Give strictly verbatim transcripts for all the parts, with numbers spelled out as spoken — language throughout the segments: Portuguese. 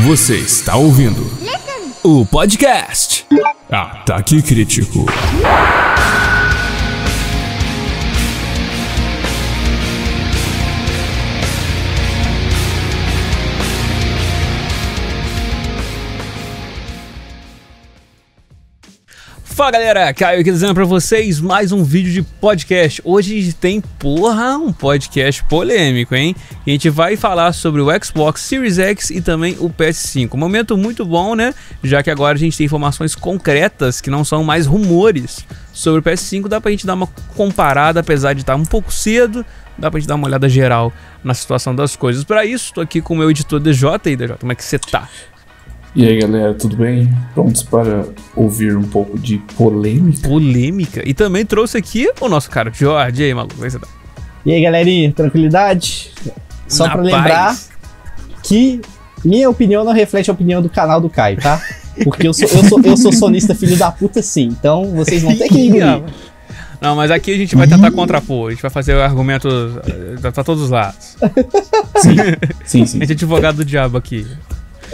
Você está ouvindo o podcast Ataque Crítico. Fala galera, Caio aqui dizendo pra vocês mais um vídeo de podcast. Hoje a gente tem, porra, um podcast polêmico, hein? A gente vai falar sobre o Xbox Series X e também o P S cinco. Momento muito bom, né? Já que agora a gente tem informações concretas que não são mais rumores sobre o P S cinco. Dá pra gente dar uma comparada, apesar de estar um pouco cedo. Dá pra gente dar uma olhada geral na situação das coisas. Pra isso, tô aqui com o meu editor D J. E aí, D J, como é que você tá? E aí galera, tudo bem? Prontos para ouvir um pouco de polêmica? Polêmica? E também trouxe aqui o nosso cara Jorge. E aí, maluco, como é que você tá? E aí galerinha, tranquilidade? Só para lembrar que minha opinião não reflete a opinião do canal do Caio, tá? Porque eu sou, eu sou, eu sou sonista filho da puta sim, então vocês vão ter que ir. Não, mas aqui a gente vai tentar contrapor, a gente vai fazer argumentos pra todos os lados. Sim, sim, sim. A gente é advogado do diabo aqui.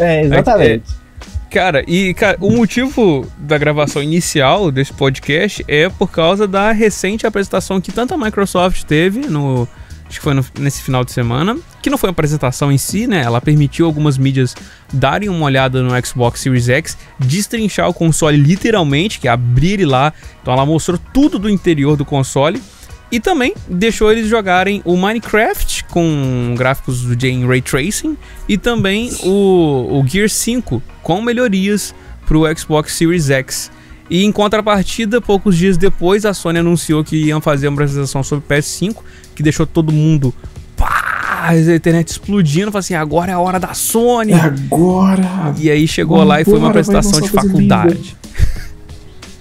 É, exatamente. É, cara, e cara, o motivo da gravação inicial desse podcast é por causa da recente apresentação que tanto a Microsoft teve, no, acho que foi no, nesse final de semana, que não foi uma apresentação em si, né? Ela permitiu algumas mídias darem uma olhada no Xbox Series X, destrinchar o console literalmente, que é abrir ele lá. Então ela mostrou tudo do interior do console. E também deixou eles jogarem o Minecraft com gráficos do Gen Ray Tracing e também o, o Gear cinco com melhorias para o Xbox Series X. E em contrapartida, poucos dias depois, a Sony anunciou que iam fazer uma apresentação sobre o P S cinco, que deixou todo mundo... Pá, a internet explodindo, falou assim, agora é a hora da Sony! É agora! E aí chegou agora, lá e foi uma apresentação de faculdade.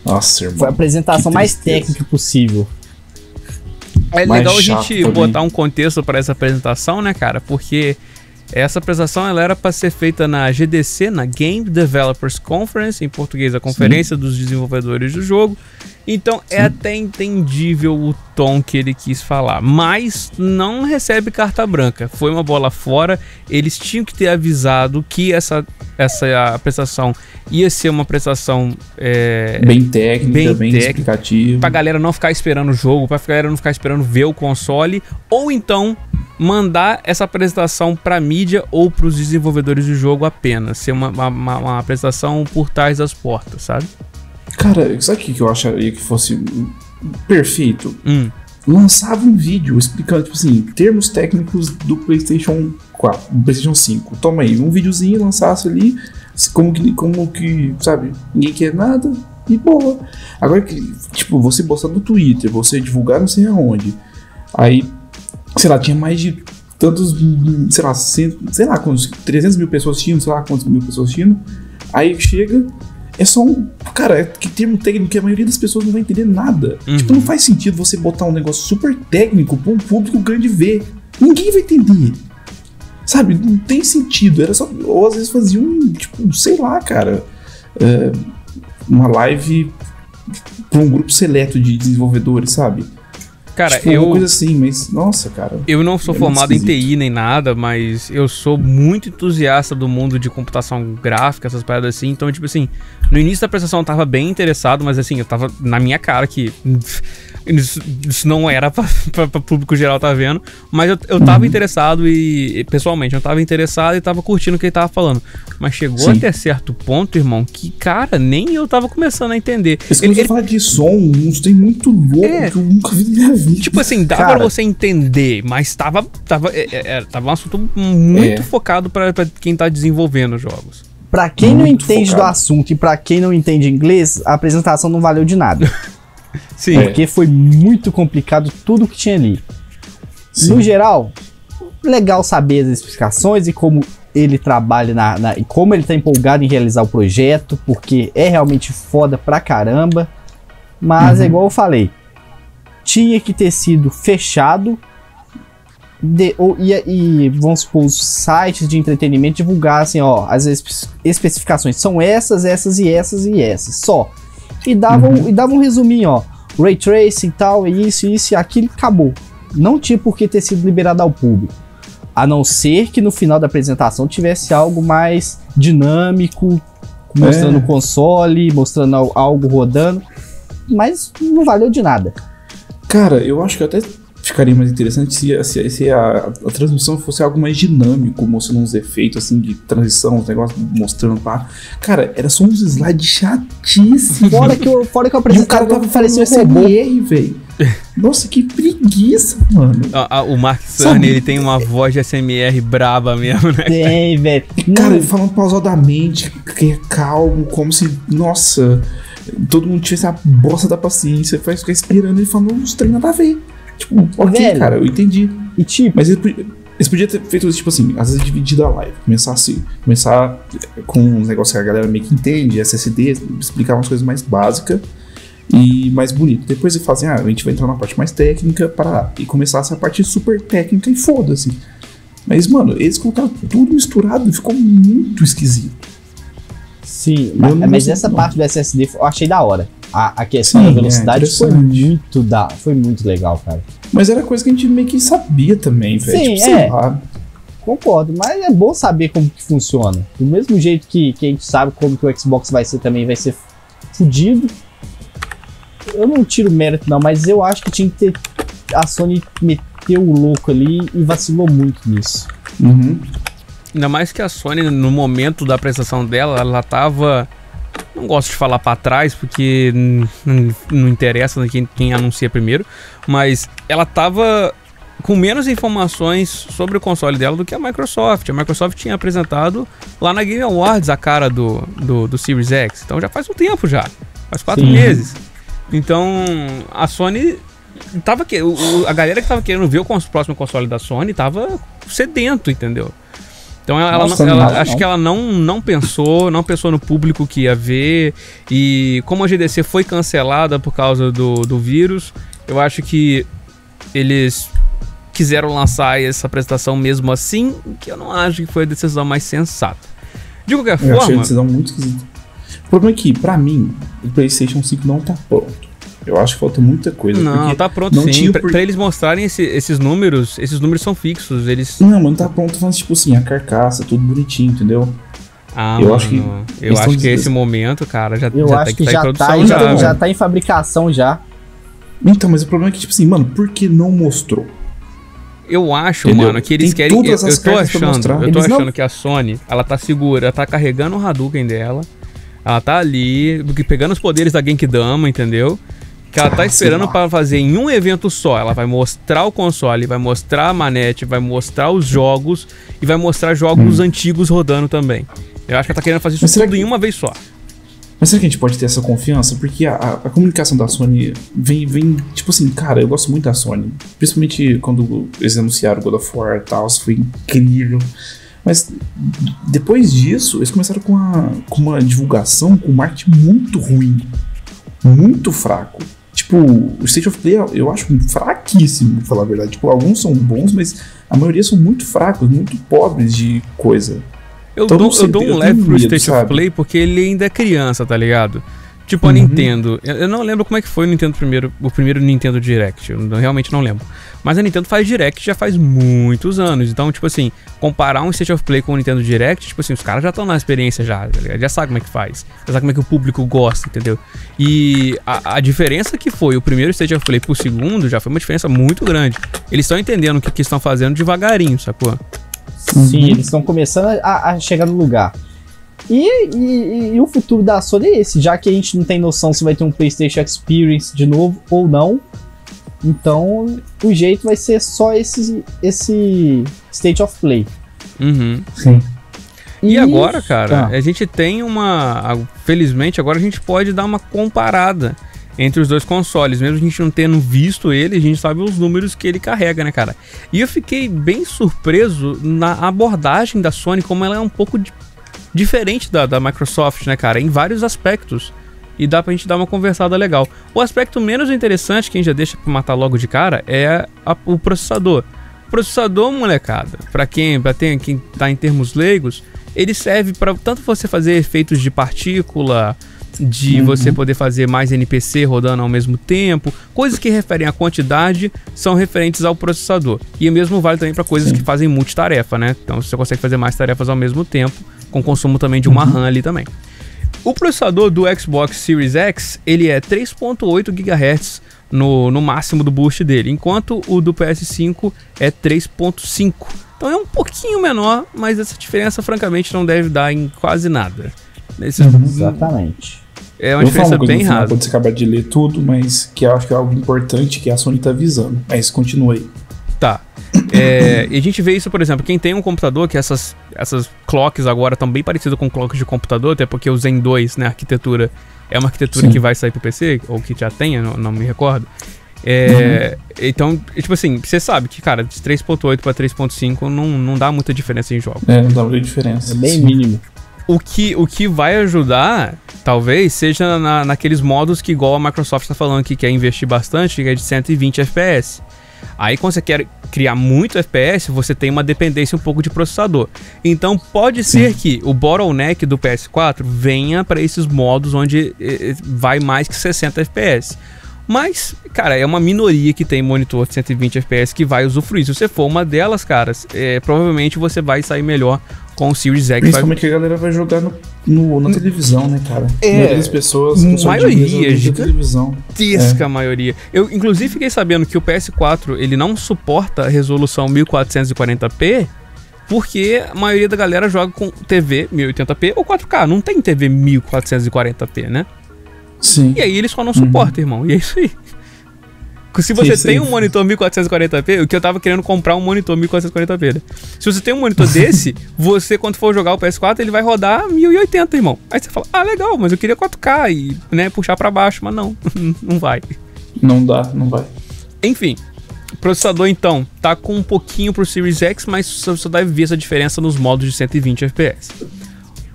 Nossa, irmão. Foi a apresentação mais técnica possível. É legal a gente botar um contexto para essa apresentação, né, cara? Porque essa apresentação ela era para ser feita na G D C, na Game Developers Conference, em português, a Conferência Sim. dos Desenvolvedores do Jogo. Então Sim. é até entendível o tom que ele quis falar, mas não recebe carta branca. Foi uma bola fora, eles tinham que ter avisado que essa, essa apresentação ia ser uma apresentação é, bem técnica, bem, bem explicativa. Pra galera não ficar esperando o jogo, pra galera não ficar esperando ver o console, ou então mandar essa apresentação pra mídia ou pros desenvolvedores do jogo apenas. Ser uma, uma, uma apresentação por trás das portas, sabe? Cara, sabe o que eu acharia que fosse perfeito? Hum. Lançava um vídeo explicando, tipo assim, termos técnicos do PlayStation quatro, do PlayStation cinco. Toma aí, um videozinho lançasse ali, como que, como que, sabe, ninguém quer nada e boa. Agora, tipo, você postar no Twitter, você divulgar não sei aonde. Aí, sei lá, tinha mais de tantos, sei lá, cento, sei lá quantos, trezentos mil pessoas assistindo, sei lá quantos mil pessoas assistindo. Aí chega... É só um... Cara, é que termo técnico que a maioria das pessoas não vai entender nada. Uhum. Tipo, não faz sentido você botar um negócio super técnico pra um público grande ver. Ninguém vai entender. Sabe? Não tem sentido. Era só... Ou às vezes fazia um... Tipo, sei lá, cara. É, uma live pra um grupo seleto de desenvolvedores, sabe? Cara, tipo, eu... uma coisa assim, mas... Nossa, cara. Eu não sou é formado em T I nem nada, mas eu sou muito entusiasta do mundo de computação gráfica, essas paradas assim. Então, tipo assim, no início da apresentação eu tava bem interessado, mas assim, eu tava na minha cara que... Isso, isso não era pra, pra, pra público geral tá vendo. Mas eu, eu tava uhum. interessado e... Pessoalmente, eu tava interessado e tava curtindo o que ele tava falando. Mas chegou Sim. até certo ponto, irmão, que, cara, nem eu tava começando a entender. Mas ele, ele... fala de som, uns tem muito louco é. que eu nunca vi na minha vida. Tipo assim, dá cara, pra você entender, mas tava, tava, é, é, tava um assunto muito é. focado pra, pra quem tá desenvolvendo jogos. Pra quem muito não entende focado. do assunto e pra quem não entende inglês, a apresentação não valeu de nada. Sim. Porque é. foi muito complicado tudo que tinha ali. Sim. No geral, legal saber as explicações e como ele trabalha, na, na, e como ele tá empolgado em realizar o projeto, porque é realmente foda pra caramba. Mas uhum. é igual eu falei, tinha que ter sido fechado de, ou, e, e vamos supor, os sites de entretenimento divulgassem, ó, as espe- especificações são essas, essas e essas e essas, só. E davam, uhum. e davam um resuminho, ó, Ray Tracing e tal, isso, isso e aquilo, acabou. Não tinha por que ter sido liberado ao público. A não ser que no final da apresentação tivesse algo mais dinâmico, mostrando o console, mostrando algo rodando, mas não valeu de nada. Cara, eu acho que até ficaria mais interessante se, se, se a, a transmissão fosse algo mais dinâmico, mostrando uns efeitos assim de transição, uns negócios mostrando lá. Cara, era só uns slides chatíssimos. Fora que eu, fora que eu apresentei, o cara tava parecendo S M R, velho. Nossa, que preguiça, mano. Ah, ah, o Mark Cerny, ele tem uma voz de A S M R braba mesmo, né? Tem, velho. Cara, ele falando pausadamente, que é calmo, como se, nossa, todo mundo tivesse a bosta da paciência, faz ficar esperando ele falando uns treinos nada a ver. Tipo, ok, velho, cara, eu entendi. E tipo, mas eles ele podiam ter feito tipo assim, às vezes dividido a live, começar assim, começar com uns negócios que a galera meio que entende, S S D, explicar umas coisas mais básicas e mais bonito. Depois eles fazem, ah, a gente vai entrar na parte mais técnica, parará, e começar essa parte super técnica e foda-se. Mas, mano, eles colocaram tudo misturado e ficou muito esquisito. Sim, eu mas, mas essa parte do S S D eu achei da hora. A, a questão Sim, da velocidade é, foi muito da, foi muito legal, cara. Mas era coisa que a gente meio que sabia também, velho. Sim, tipo, é. Lá. Concordo, mas é bom saber como que funciona. Do mesmo jeito que, que a gente sabe como que o Xbox vai ser também, vai ser fudido. Eu não tiro mérito não, mas eu acho que tinha que ter... A Sony meteu o louco ali e vacilou muito nisso. Uhum. Ainda mais que a Sony, no momento da apresentação dela, ela tava... Não gosto de falar pra trás, porque não, não interessa quem, quem anuncia primeiro. Mas ela tava com menos informações sobre o console dela do que a Microsoft. A Microsoft tinha apresentado lá na Game Awards a cara do, do, do Series X. Então já faz um tempo já. Faz quatro Sim. meses. Então, a Sony tava que o, a galera que tava querendo ver o cons, próximo console da Sony tava sedento, entendeu? Então ela, Nossa, ela, ela não, acho não. que ela não, não pensou, não pensou no público que ia ver. E como a G D C foi cancelada por causa do, do vírus, eu acho que eles quiseram lançar essa apresentação mesmo assim, que eu não acho que foi a decisão mais sensata. De qualquer forma, eu achei a decisão muito esquisita. O problema é que, pra mim, o PlayStation cinco não tá pronto. Eu acho que falta muita coisa. Não, tá pronto não sim. Pra, por... pra eles mostrarem esse, esses números, esses números são fixos. Eles... Não, mano, tá pronto, mas tipo assim, a carcaça, tudo bonitinho, entendeu? Ah, eu mano, acho que eu acho que des... esse momento, cara, já, eu já acho tá que tá já em produção. Tá, já, já, já tá em fabricação já. Então, mas o problema é que, tipo assim, mano, por que não mostrou? Eu acho, Entendeu? mano, que eles Tem querem... Eu, eu tô achando, eu tô achando não... que a Sony, ela tá segura, ela tá carregando o Hadouken dela. Ela tá ali, pegando os poderes da Genkidama, entendeu? Que ela tá esperando pra fazer em um evento só. Ela vai mostrar o console, vai mostrar a manete, vai mostrar os jogos e vai mostrar jogos hum. antigos rodando também. Eu acho que ela tá querendo fazer isso tudo que... em uma vez só. Mas será que a gente pode ter essa confiança? Porque a, a, a comunicação da Sony vem, vem... Tipo assim, cara, eu gosto muito da Sony. Principalmente quando eles anunciaram God of War e tal, isso foi incrível. Mas depois disso, eles começaram com uma, com uma divulgação, com um marketing muito ruim, muito fraco. Tipo, o State of Play eu acho fraquíssimo, pra falar a verdade. Tipo, alguns são bons, mas a maioria são muito fracos, muito pobres de coisa. Eu, então, dou, sei, eu dou um eu leve pro State sabe? of Play porque ele ainda é criança, tá ligado? Tipo, a uhum. Nintendo. Eu não lembro como é que foi o Nintendo primeiro, o primeiro Nintendo Direct. Eu realmente não lembro. Mas a Nintendo faz Direct já faz muitos anos. Então, tipo assim, comparar um State of Play com o Nintendo Direct, tipo assim, os caras já estão na experiência já, já sabem como é que faz. Já sabem como é que o público gosta, entendeu? E a, a diferença que foi o primeiro State of Play pro segundo já foi uma diferença muito grande. Eles estão entendendo o que, que estão fazendo devagarinho, sacou? Sim, uhum. eles estão começando a, a chegar no lugar. E, e, e o futuro da Sony é esse, já que a gente não tem noção se vai ter um PlayStation Experience de novo ou não. Então o jeito vai ser só esse, esse State of Play. Uhum. Sim. E, e agora, cara, tá. a gente tem uma... Felizmente agora a gente pode dar uma comparada entre os dois consoles. Mesmo a gente não tendo visto ele, a gente sabe os números que ele carrega, né, cara? E eu fiquei bem surpreso na abordagem da Sony, como ela é um pouco de diferente da, da Microsoft, né, cara? Em vários aspectos. E dá pra gente dar uma conversada legal. O aspecto menos interessante, que a gente já deixa pra matar logo de cara, é a, o processador. O processador, molecada, pra quem, pra tem, quem tá em termos leigos, ele serve pra tanto você fazer efeitos de partícula, de uhum. você poder fazer mais N P C rodando ao mesmo tempo. Coisas que referem à quantidade são referentes ao processador. E o mesmo vale também para coisas Sim. que fazem multitarefa, né? Então você consegue fazer mais tarefas ao mesmo tempo, com consumo também de uma uhum. RAM ali também. O processador do Xbox Series X, ele é três ponto oito gigahertz no, no máximo do boost dele, enquanto o do P S cinco é três ponto cinco. Então é um pouquinho menor, mas essa diferença francamente não deve dar em quase nada. Esse... Exatamente. É uma eu diferença bem rasa. Pode acabar de ler tudo, mas que eu acho que é algo importante que a Sony tá visando. Mas continua aí. Tá. É, e a gente vê isso, por exemplo, quem tem um computador, que essas, essas clocks agora estão bem parecidas com clocks de computador, até porque o Zen dois, né, a arquitetura, é uma arquitetura Sim. que vai sair pro P C, ou que já tenha, não, não me recordo. É, uhum. Então, tipo assim, você sabe que, cara, de três ponto oito para três ponto cinco não, não dá muita diferença em jogos. É, não dá muita diferença. É bem mínimo. O que, o que vai ajudar, talvez, seja na, naqueles modos que igual a Microsoft tá falando que quer investir bastante, que é de cento e vinte F P S. Aí quando você quer criar muito F P S, você tem uma dependência um pouco de processador. Então pode Sim. ser que o bottleneck do P S quatro venha para esses modos onde vai mais que sessenta F P S. Mas, cara, é uma minoria que tem monitor de cento e vinte F P S que vai usufruir. Se você for uma delas, caras, é, provavelmente você vai sair melhor com o Series X. Principalmente vai... que a galera vai jogar no, no, na televisão, né, cara? É, as pessoas... A maioria, gigantesca é. maioria. Eu, inclusive, fiquei sabendo que o P S quatro, ele não suporta a resolução mil quatrocentos e quarenta p, porque a maioria da galera joga com T V mil e oitenta p ou quatro K. Não tem T V mil quatrocentos e quarenta p, né? Sim. E aí ele só não suporta, uhum. irmão. E é isso aí. Se você sim, tem sim. um monitor mil quatrocentos e quarenta p, o que eu tava querendo comprar um monitor mil quatrocentos e quarenta p, né? Se você tem um monitor desse, você quando for jogar o P S quatro, ele vai rodar mil e oitenta, irmão. Aí você fala, ah, legal, mas eu queria quatro K e, né, puxar pra baixo, mas não, não vai. Não dá, não vai. Enfim, o processador então tá com um pouquinho pro Series X, mas você deve ver essa diferença nos modos de cento e vinte F P S.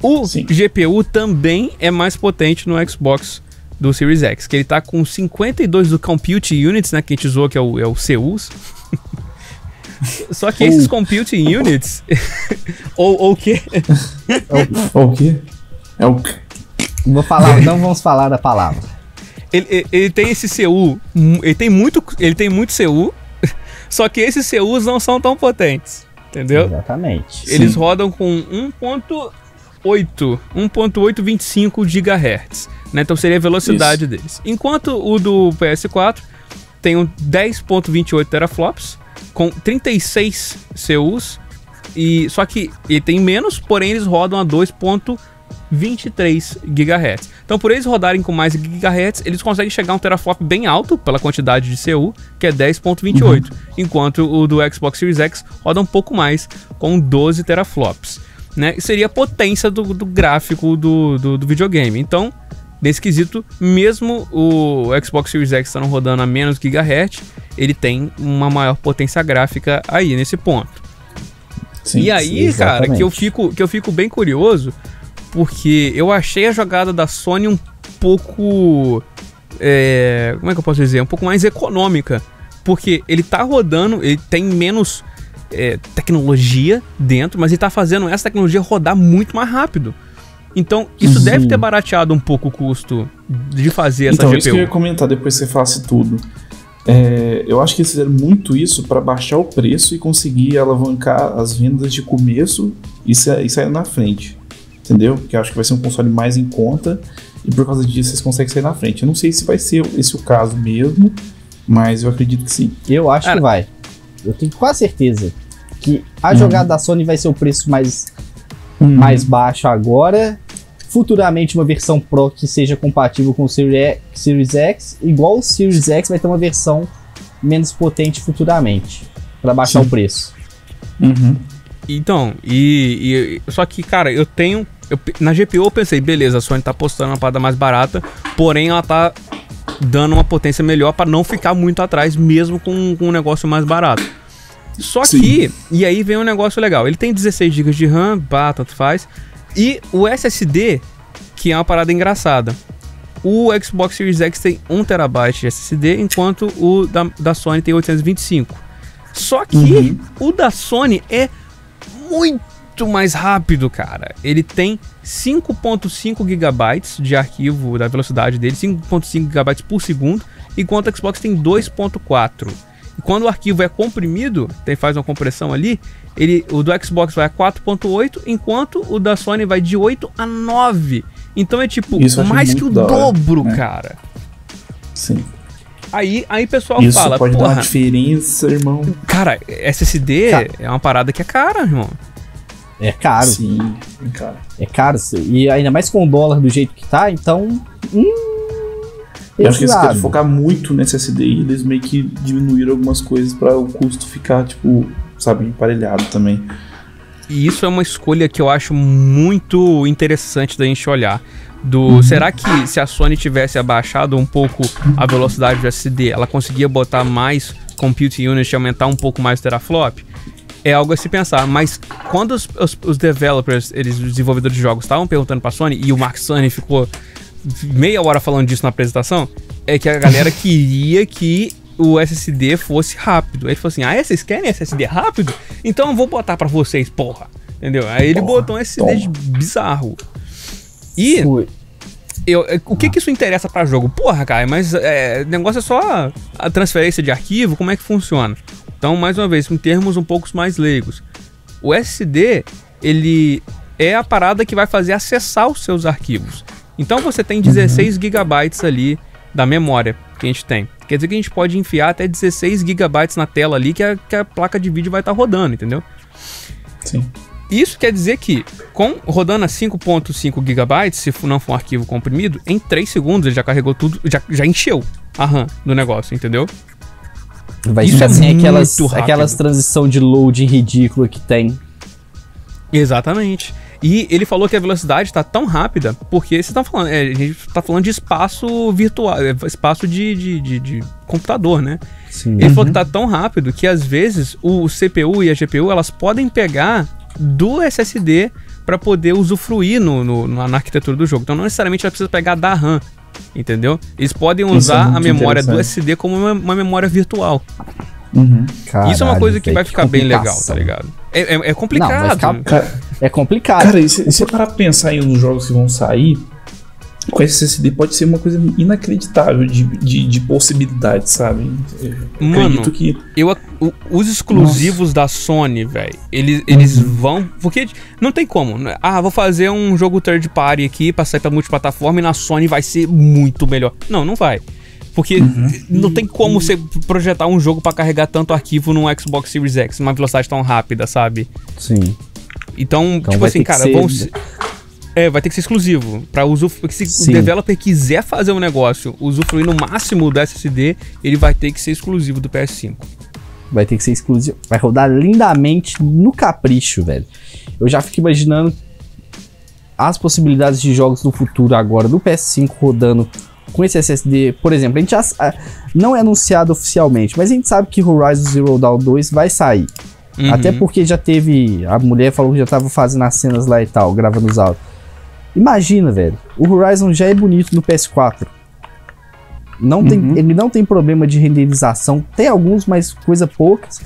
O sim. G P U também é mais potente no Xbox do Series X, que ele tá com cinquenta e dois do Compute Units, né, que a gente usou, que é o, é o C Us. Só que esses Compute Units... ou, ou o quê? É o, o quê? É o... Vou falar, não vamos falar da palavra. Ele, ele, ele tem esse C U, ele tem muito, ele tem muito C U, só que esses C Us não são tão potentes, entendeu? Exatamente. Eles sim. rodam com um ponto oito, um ponto oito vinte e cinco gigahertz, né? Então seria a velocidade Isso. deles. Enquanto o do P S quatro tem um dez ponto vinte e oito teraflops com trinta e seis C Us, e só que ele tem menos, porém eles rodam a dois ponto vinte e três gigahertz. Então por eles rodarem com mais gigahertz, eles conseguem chegar a um teraflop bem alto pela quantidade de C U, que é dez ponto vinte e oito, uhum. enquanto o do Xbox Series X roda um pouco mais, com doze teraflops. Né? Seria a potência do, do gráfico do, do, do videogame. Então, nesse quesito, mesmo o Xbox Series X estando rodando a menos gigahertz, ele tem uma maior potência gráfica aí nesse ponto. Sim, e aí, sim, cara, que eu, fico, que eu fico bem curioso, porque eu achei a jogada da Sony um pouco... É, como é que eu posso dizer? Um pouco mais econômica. Porque ele tá rodando, ele tem menos... É, tecnologia dentro, mas ele tá fazendo essa tecnologia rodar muito mais rápido. Então, isso Sim. deve ter barateado um pouco o custo de fazer essa então, G P U. Então, isso que eu ia comentar depois que você falasse tudo. É, eu acho que eles fizeram muito isso para baixar o preço e conseguir alavancar as vendas de começo e, sa- e sair na frente. Entendeu? Porque eu acho que vai ser um console mais em conta e por causa disso vocês conseguem sair na frente. Eu não sei se vai ser esse o caso mesmo, mas eu acredito que sim. Eu acho Cara, que vai. Eu tenho quase certeza que a jogada uhum. da Sony vai ser o preço mais, uhum. mais baixo agora. Futuramente uma versão Pro que seja compatível com o Series X. Igual o Series X vai ter uma versão menos potente futuramente. Pra baixar Sim. o preço. Uhum. Então, e, e... Só que, cara, eu tenho... Eu, na G P U eu pensei, beleza, a Sony tá postando uma parada mais barata. Porém, ela tá... dando uma potência melhor para não ficar muito atrás, mesmo com, com um negócio mais barato. Só Sim. que, e aí vem um negócio legal, ele tem dezesseis gigabytes de RAM, bah, tanto faz, e o S S D, que é uma parada engraçada. O Xbox Series X tem um terabyte de S S D, enquanto o da, da Sony tem oitocentos e vinte e cinco. Só que uhum. o da Sony é muito muito mais rápido, cara. Ele tem cinco ponto cinco gigabytes de arquivo da velocidade dele, cinco ponto cinco gigabytes por segundo, enquanto o Xbox tem dois ponto quatro. E quando o arquivo é comprimido, tem, faz uma compressão ali, ele, o do Xbox vai a quatro ponto oito, enquanto o da Sony vai de oito a nove. Então é tipo, mais que o dobro, né, cara? Sim. Aí, aí o pessoal isso fala, pode porra, dar uma diferença, irmão. Cara, S S D cara, é uma parada que é cara, irmão. É caro. Sim, é caro. É caro. E ainda mais com o dólar do jeito que tá, então... Hum, eu acho que eles querem focar muito nesse S S D e eles meio que diminuíram algumas coisas pra o custo ficar, tipo, sabe, emparelhado também. E isso é uma escolha que eu acho muito interessante da gente olhar. Do, uhum. Será que se a Sony tivesse abaixado um pouco a velocidade do S S D, ela conseguia botar mais compute units e aumentar um pouco mais o teraflop? É algo a se pensar, mas quando os, os, os developers, eles, os desenvolvedores de jogos estavam perguntando pra Sony, e o Mark Cerny ficou meia hora falando disso na apresentação, é que a galera queria que o S S D fosse rápido. Ele falou assim, ah, vocês querem S S D rápido? Então eu vou botar pra vocês, porra. Entendeu? Aí ele porra, botou um S S D toma. bizarro. E eu, o que que isso interessa pra jogo? Porra, cara, mas é, negócio é só a transferência de arquivo, como é que funciona? Então, mais uma vez, em termos um pouco mais leigos, o S S D, ele é a parada que vai fazer acessar os seus arquivos. Então você tem dezesseis gigabytes ali da memória que a gente tem. Quer dizer que a gente pode enfiar até dezesseis gigabytes na tela ali que a, que a placa de vídeo vai estar tá rodando, entendeu? Sim. Isso quer dizer que, com, rodando a cinco ponto cinco gigabytes, se não for um arquivo comprimido, em três segundos ele já carregou tudo, já, já encheu a RAM do negócio, entendeu? Vai Isso é assim, muito aquelas, rápido. Aquelas transição de loading ridícula que tem. Exatamente. E ele falou que a velocidade está tão rápida, porque vocês estão falando, é, a gente está falando de espaço virtual, espaço de, de, de, de computador, né? Sim. Ele uhum. falou que está tão rápido que, às vezes, o C P U e a G P U, elas podem pegar do S S D para poder usufruir no, no, na arquitetura do jogo. Então, não necessariamente ela precisa pegar da RAM, entendeu? Eles podem usar é a memória do S S D como uma, uma memória virtual. Uhum. Caralho, isso é uma coisa que véio, vai ficar que bem legal, tá ligado? É, é, é complicado. Não, ficar, cara, é complicado. Cara, e se você parar pra pensar em uns jogos que vão sair, com esse S S D pode ser uma coisa inacreditável de, de, de possibilidades, sabe? Eu Mano, que... eu, os exclusivos Nossa. da Sony, velho, eles, eles uhum. vão... Porque não tem como. Ah, vou fazer um jogo third party aqui pra sair pra multiplataforma e na Sony vai ser muito melhor. Não, não vai. Porque uhum. não tem como você projetar um jogo pra carregar tanto arquivo num Xbox Series X, numa velocidade tão rápida, sabe? Sim. Então, então tipo assim, cara, vão ser... é, vai ter que ser exclusivo. Pra usufru... Se Sim. o developer quiser fazer um negócio, usufruir no máximo do S S D, ele vai ter que ser exclusivo do P S cinco. Vai ter que ser exclusivo. Vai rodar lindamente no capricho, velho. Eu já fico imaginando as possibilidades de jogos do futuro agora do P S cinco rodando... Com esse S S D, por exemplo, a gente já, não é anunciado oficialmente, mas a gente sabe que Horizon Zero Dawn dois vai sair. Uhum. Até porque já teve... A mulher falou que já tava fazendo as cenas lá e tal, gravando os áudios. Imagina, velho. O Horizon já é bonito no P S quatro. Não uhum. tem, ele não tem problema de renderização. Tem alguns, mas coisa poucas.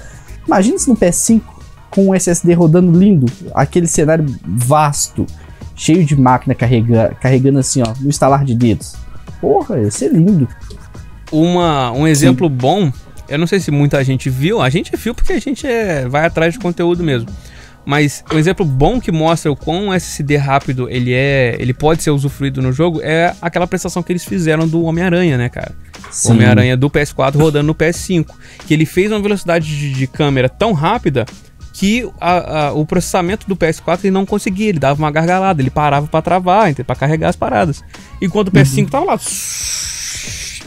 Imagina se no P S cinco, com um S S D rodando lindo. Aquele cenário vasto, cheio de máquina carrega, carregando assim, ó, no estalar de dedos. Porra, ia ser lindo. Uma, um exemplo Sim. bom, eu não sei se muita gente viu, a gente viu porque a gente é, vai atrás de conteúdo mesmo. Mas um exemplo bom que mostra o quão S S D rápido ele é, ele pode ser usufruído no jogo, é aquela prestação que eles fizeram do Homem-Aranha, né, cara? Sim. Homem-Aranha do P S quatro rodando no P S cinco. Que ele fez uma velocidade de, de câmera tão rápida que a, a, o processamento do P S quatro ele não conseguia, ele dava uma gargalada, ele parava pra travar, pra carregar as paradas. Enquanto o P S cinco uhum. tava lá,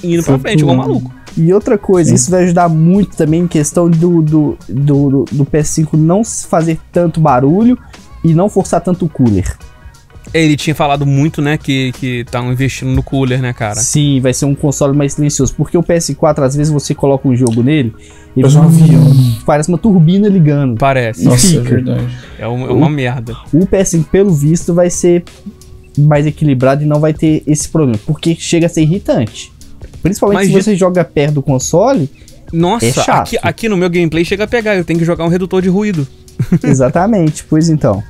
indo pra frente, igual um maluco. E outra coisa, Sim. isso vai ajudar muito também em questão do, do, do, do, do P S cinco não fazer tanto barulho e não forçar tanto o cooler. Ele tinha falado muito, né, que estavam investindo no cooler, né, cara? Sim, vai ser um console mais silencioso, porque o P S quatro, às vezes, você coloca um jogo nele, ele Eu já vi, parece uma turbina ligando. Parece. Nossa, fica. É verdade. É uma, é uma o, merda. O P S cinco, pelo visto, vai ser mais equilibrado e não vai ter esse problema, porque chega a ser irritante. Principalmente Mas se gente... você joga perto do console, Nossa, é chato. Aqui, aqui no meu gameplay chega a pegar, eu tenho que jogar um redutor de ruído. Exatamente, pois então.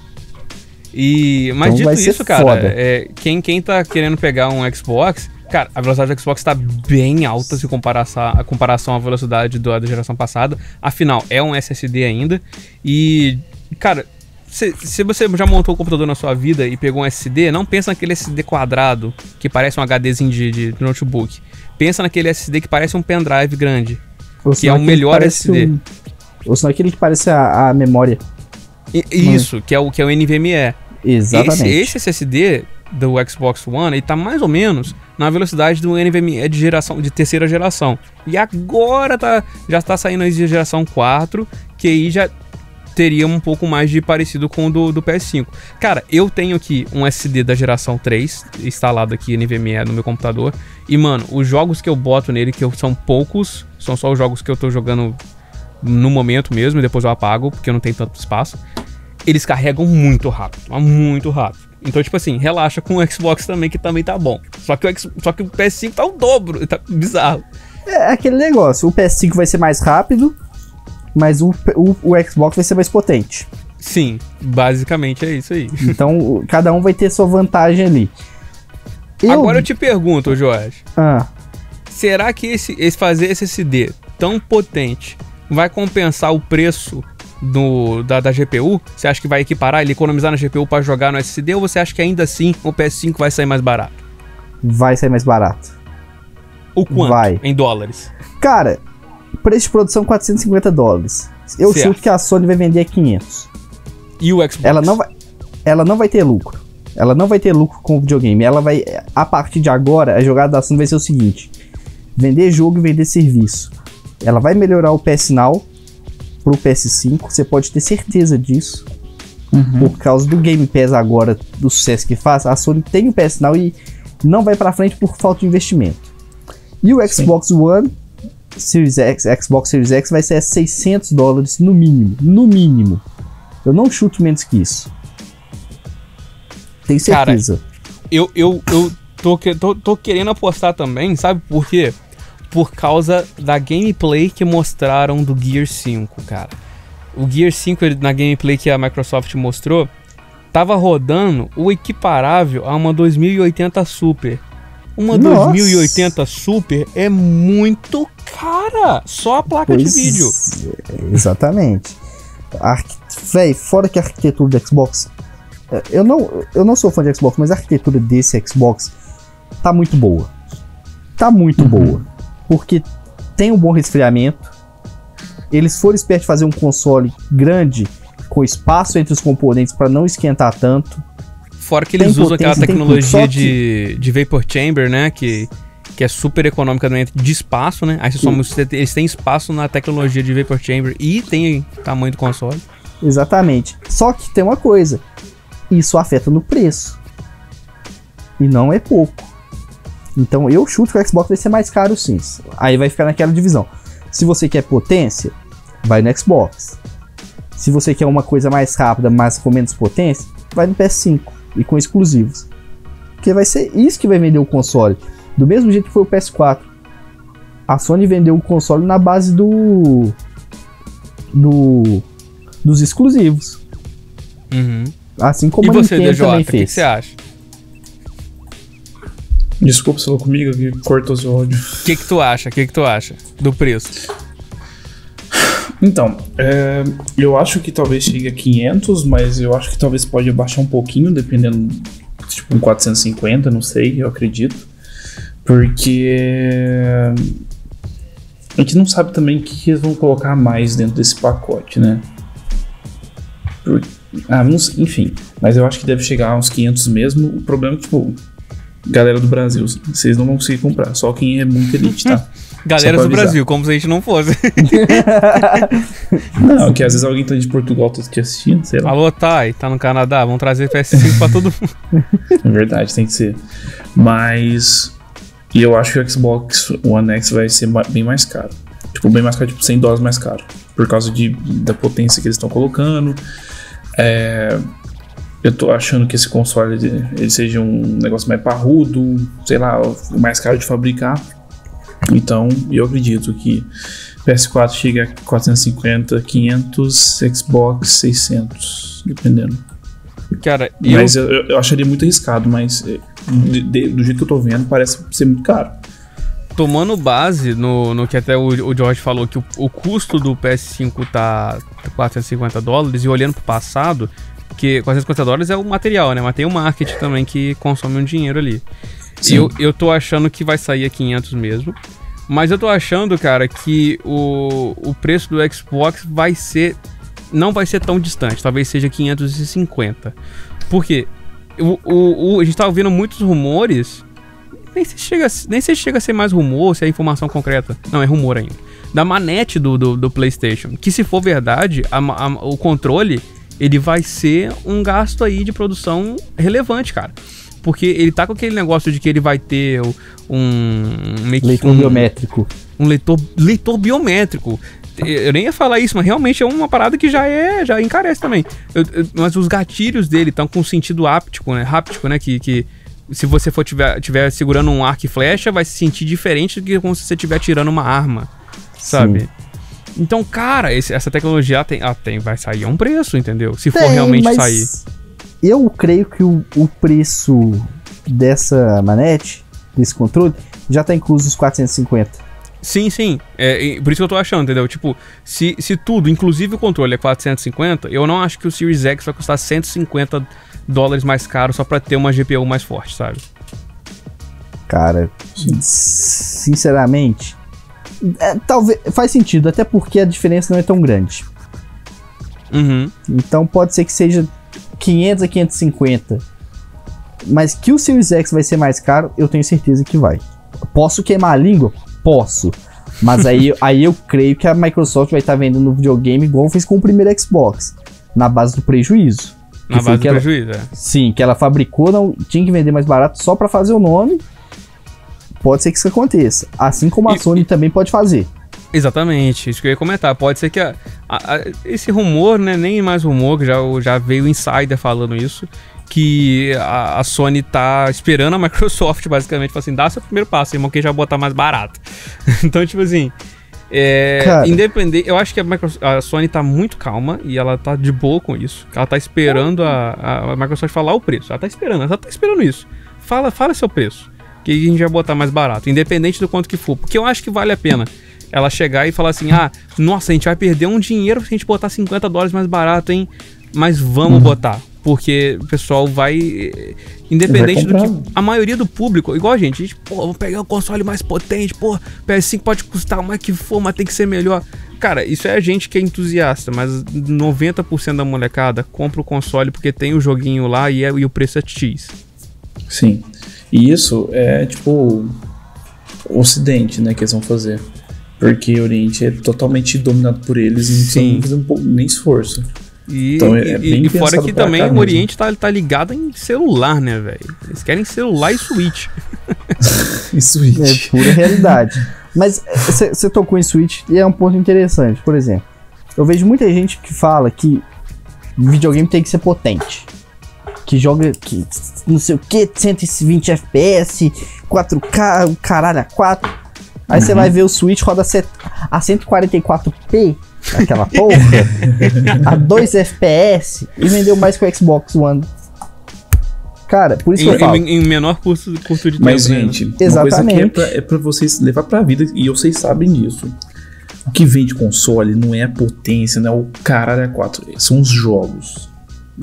E, mas então, dito isso, cara, é, quem, quem tá querendo pegar um Xbox, cara, a velocidade do Xbox tá bem alta se comparar a comparação à velocidade do, da geração passada. Afinal, é um S S D ainda. E, cara, se, se você já montou um computador na sua vida e pegou um S S D, não pensa naquele S S D quadrado que parece um HDzinho de, de notebook. Pensa naquele S S D que parece um pendrive grande, que é o melhor S S D. Um... Ou senão aquele que parece a, a memória. E, isso, que é, o, que é o N V M e. Exatamente. Esse, esse S S D do Xbox One, ele tá mais ou menos na velocidade do N V M e de, geração, de terceira geração. E agora tá, já tá saindo a geração quatro, que aí já teria um pouco mais de parecido com o do, do P S cinco. Cara, eu tenho aqui um S S D da geração três, instalado aqui N V M e no meu computador. E, mano, os jogos que eu boto nele, que eu, são poucos, são só os jogos que eu tô jogando no momento mesmo, e depois eu apago, porque eu não tenho tanto espaço. Eles carregam muito rápido, muito rápido. Então, tipo assim, relaxa com o Xbox também, que também tá bom. Só que o, X, só que o P S cinco tá o dobro, tá bizarro. É aquele negócio, o P S cinco vai ser mais rápido, mas o, o, o Xbox vai ser mais potente. Sim, basicamente é isso aí. Então, cada um vai ter sua vantagem ali. Eu... Agora eu te pergunto, Jorge. Ah. Será que esse, esse fazer esse S S D tão potente vai compensar o preço do, da, da G P U? Você acha que vai equiparar, ele economizar na G P U pra jogar no S S D? Ou você acha que ainda assim o P S cinco vai sair mais barato? Vai sair mais barato. O quanto? Vai. Em dólares? Cara, preço de produção quatrocentos e cinquenta dólares. Eu certo. Chuto que a Sony vai vender a quinhentos. E o Xbox? Ela não vai, ela não vai ter lucro. Ela não vai ter lucro com o videogame. Ela vai, a partir de agora, a jogada da Sony vai ser o seguinte: vender jogo e vender serviço. Ela vai melhorar o P S Now pro P S cinco, você pode ter certeza disso. Uhum. Por causa do Game Pass agora, do sucesso que faz, a Sony tem o P S Now e não vai pra frente por falta de investimento. E o Xbox Sim. One, Series X, Xbox Series X vai ser seiscentos dólares no mínimo, no mínimo. Eu não chuto menos que isso. Tenho certeza. Cara, eu, eu, eu tô, tô, tô querendo apostar também, sabe por quê? Por causa da gameplay que mostraram do Gear cinco, cara. O Gear cinco, ele, na gameplay que a Microsoft mostrou, tava rodando o equiparável a uma dois mil e oitenta Super. Uma Nossa. dois mil e oitenta Super é muito cara. Só a placa pois de vídeo. Exatamente. Arqu... Véi, fora que a arquitetura do Xbox... Eu não, eu não sou fã de Xbox, mas a arquitetura desse Xbox tá muito boa. Tá muito uhum. boa. Porque tem um bom resfriamento. Eles foram espertos em fazer um console grande, com espaço entre os componentes para não esquentar tanto. Fora que eles tem usam aquela tecnologia de, de Vapor Chamber, né? Que, que é super econômica de espaço, né? Aí você soma, eles têm espaço na tecnologia de Vapor Chamber e tem tamanho do console. Exatamente. Só que tem uma coisa: isso afeta no preço. E não é pouco. Então eu chuto que o Xbox vai ser mais caro sim. Aí vai ficar naquela divisão. Se você quer potência, vai no Xbox. Se você quer uma coisa mais rápida, mas com menos potência, vai no P S cinco e com exclusivos. Porque vai ser isso que vai vender o console. Do mesmo jeito que foi o P S quatro. A Sony vendeu o console na base do... do dos exclusivos. Uhum. Assim como e a Nintendo você, também D J, fez. O que você acha? Desculpa, você falou comigo que cortou seu áudio. O que que tu acha? O que que tu acha do preço? Então, é, eu acho que talvez chegue a quinhentos, mas eu acho que talvez pode abaixar um pouquinho, dependendo, tipo, um quatrocentos e cinquenta, não sei, eu acredito. Porque a gente não sabe também o que eles vão colocar mais dentro desse pacote, né? Por, ah, não, enfim, mas eu acho que deve chegar a uns quinhentos mesmo. O problema é que, tipo... Galera do Brasil, vocês não vão conseguir comprar. Só quem é muito elite, tá? Galera do Brasil, como se a gente não fosse. Não, que às vezes alguém tá de Portugal, tá te assistindo, sei lá. Alô, Thay, tá no Canadá, vão trazer P S cinco pra todo mundo. É verdade, tem que ser. Mas eu acho que o Xbox One X vai ser bem mais caro. Tipo, bem mais caro, tipo cem dólares mais caro. Por causa de, da potência que eles estão colocando. É... Eu tô achando que esse console ele seja um negócio mais parrudo, sei lá, mais caro de fabricar. Então, eu acredito que P S quatro chega a quatrocentos e cinquenta, quinhentos, Xbox seiscentos, dependendo. Cara, eu... Mas eu, eu acharia muito arriscado, mas de, de, do jeito que eu tô vendo, parece ser muito caro. Tomando base no, no que até o, o George falou, que o, o custo do P S cinco tá quatrocentos e cinquenta dólares, e olhando pro passado, que quatrocentos e cinquenta dólares é o material, né? Mas tem o marketing também que consome um dinheiro ali. Sim. Eu, eu tô achando que vai sair a quinhentos mesmo. Mas eu tô achando, cara, que o, o preço do Xbox vai ser... Não vai ser tão distante, talvez seja quinhentos e cinquenta. Por quê? O, o, o, a gente tá ouvindo muitos rumores, nem se, chega, nem se chega a ser mais rumor, se é informação concreta. Não, é rumor ainda. Da manete do, do, do PlayStation, que se for verdade, a, a, o controle, ele vai ser um gasto aí de produção relevante, cara. Porque ele tá com aquele negócio de que ele vai ter um... Meio que leitor um, biométrico. Um leitor, leitor biométrico. Eu nem ia falar isso, mas realmente é uma parada que já é... Já encarece também. Eu, eu, mas os gatilhos dele estão com sentido háptico, né? Háptico, né? Que, que se você for tiver, tiver segurando um arco e flecha, vai se sentir diferente do que como se você estiver tirando uma arma, sabe? Sim. Então, cara, esse, essa tecnologia tem, ah, tem, vai sair a um preço, entendeu? Se tem, for realmente mas... sair... Eu creio que o, o preço dessa manete, desse controle, já tá incluso os quatrocentos e cinquenta. Sim, sim. É, por isso que eu tô achando, entendeu? Tipo, se, se tudo, inclusive o controle, é quatrocentos e cinquenta, eu não acho que o Series X vai custar cento e cinquenta dólares mais caro só pra ter uma G P U mais forte, sabe? Cara, sinceramente, é, talvez faz sentido, até porque a diferença não é tão grande. Uhum. Então pode ser que seja... quinhentos a quinhentos e cinquenta. Mas que o Series X vai ser mais caro, eu tenho certeza que vai. Posso queimar a língua? Posso. Mas aí, aí eu creio que a Microsoft vai estar tá vendendo o videogame igual fez com o primeiro Xbox. Na base do prejuízo. Na base do ela, prejuízo, é. Sim, que ela fabricou, não, tinha que vender mais barato só pra fazer o nome. Pode ser que isso aconteça. Assim como a e, Sony e... também pode fazer. Exatamente, isso que eu ia comentar. Pode ser que a, a, a, esse rumor, né, nem mais rumor, que já, já veio o Insider falando isso, que a, a Sony tá esperando a Microsoft, basicamente, assim, dá seu primeiro passo, irmão, que já botar mais barato. Então, tipo assim, é, cara, independente, eu acho que a, Microsoft, a Sony tá muito calma e ela tá de boa com isso. Ela tá esperando a, a Microsoft falar o preço, ela tá esperando, ela tá esperando isso. Fala, fala seu preço, que a gente vai botar mais barato, independente do quanto que for, porque eu acho que vale a pena ela chegar e falar assim, ah, nossa, a gente vai perder um dinheiro se a gente botar cinquenta dólares mais barato, hein? Mas vamos uhum. botar, porque o pessoal vai, independente vai do que a maioria do público, igual a gente, a gente, pô, vamos pegar um console mais potente, pô, P S cinco pode custar mais que for, mas tem que ser melhor. Cara, isso é a gente que é entusiasta, mas noventa por cento da molecada compra o console porque tem o joguinho lá e, é, e o preço é X. Sim, e isso é tipo o Ocidente, né, que eles vão fazer. Porque o Oriente é totalmente dominado por eles e não precisam nem esforço. E, então, é e, e fora que também o Oriente tá, tá ligado em celular, né, velho? Eles querem celular e Switch. E Switch. É pura realidade. Mas você tocou em Switch e é um ponto interessante. Por exemplo, eu vejo muita gente que fala que videogame tem que ser potente. Que joga, que, não sei o que, cento e vinte F P S, quatro K, caralho, quatro. Aí você uhum. vai ver o Switch roda a cento e quarenta e quatro p, aquela porra, a dois F P S e vendeu mais que o Xbox One. Cara, por isso em, que eu falo. Em, em menor custo, custo de tempo. Mas, gente, né? Exatamente. Uma coisa que é, pra, é pra vocês levar pra vida, e vocês sabem disso. O que vende console não é a potência, não é o caralho a quatro, são os jogos.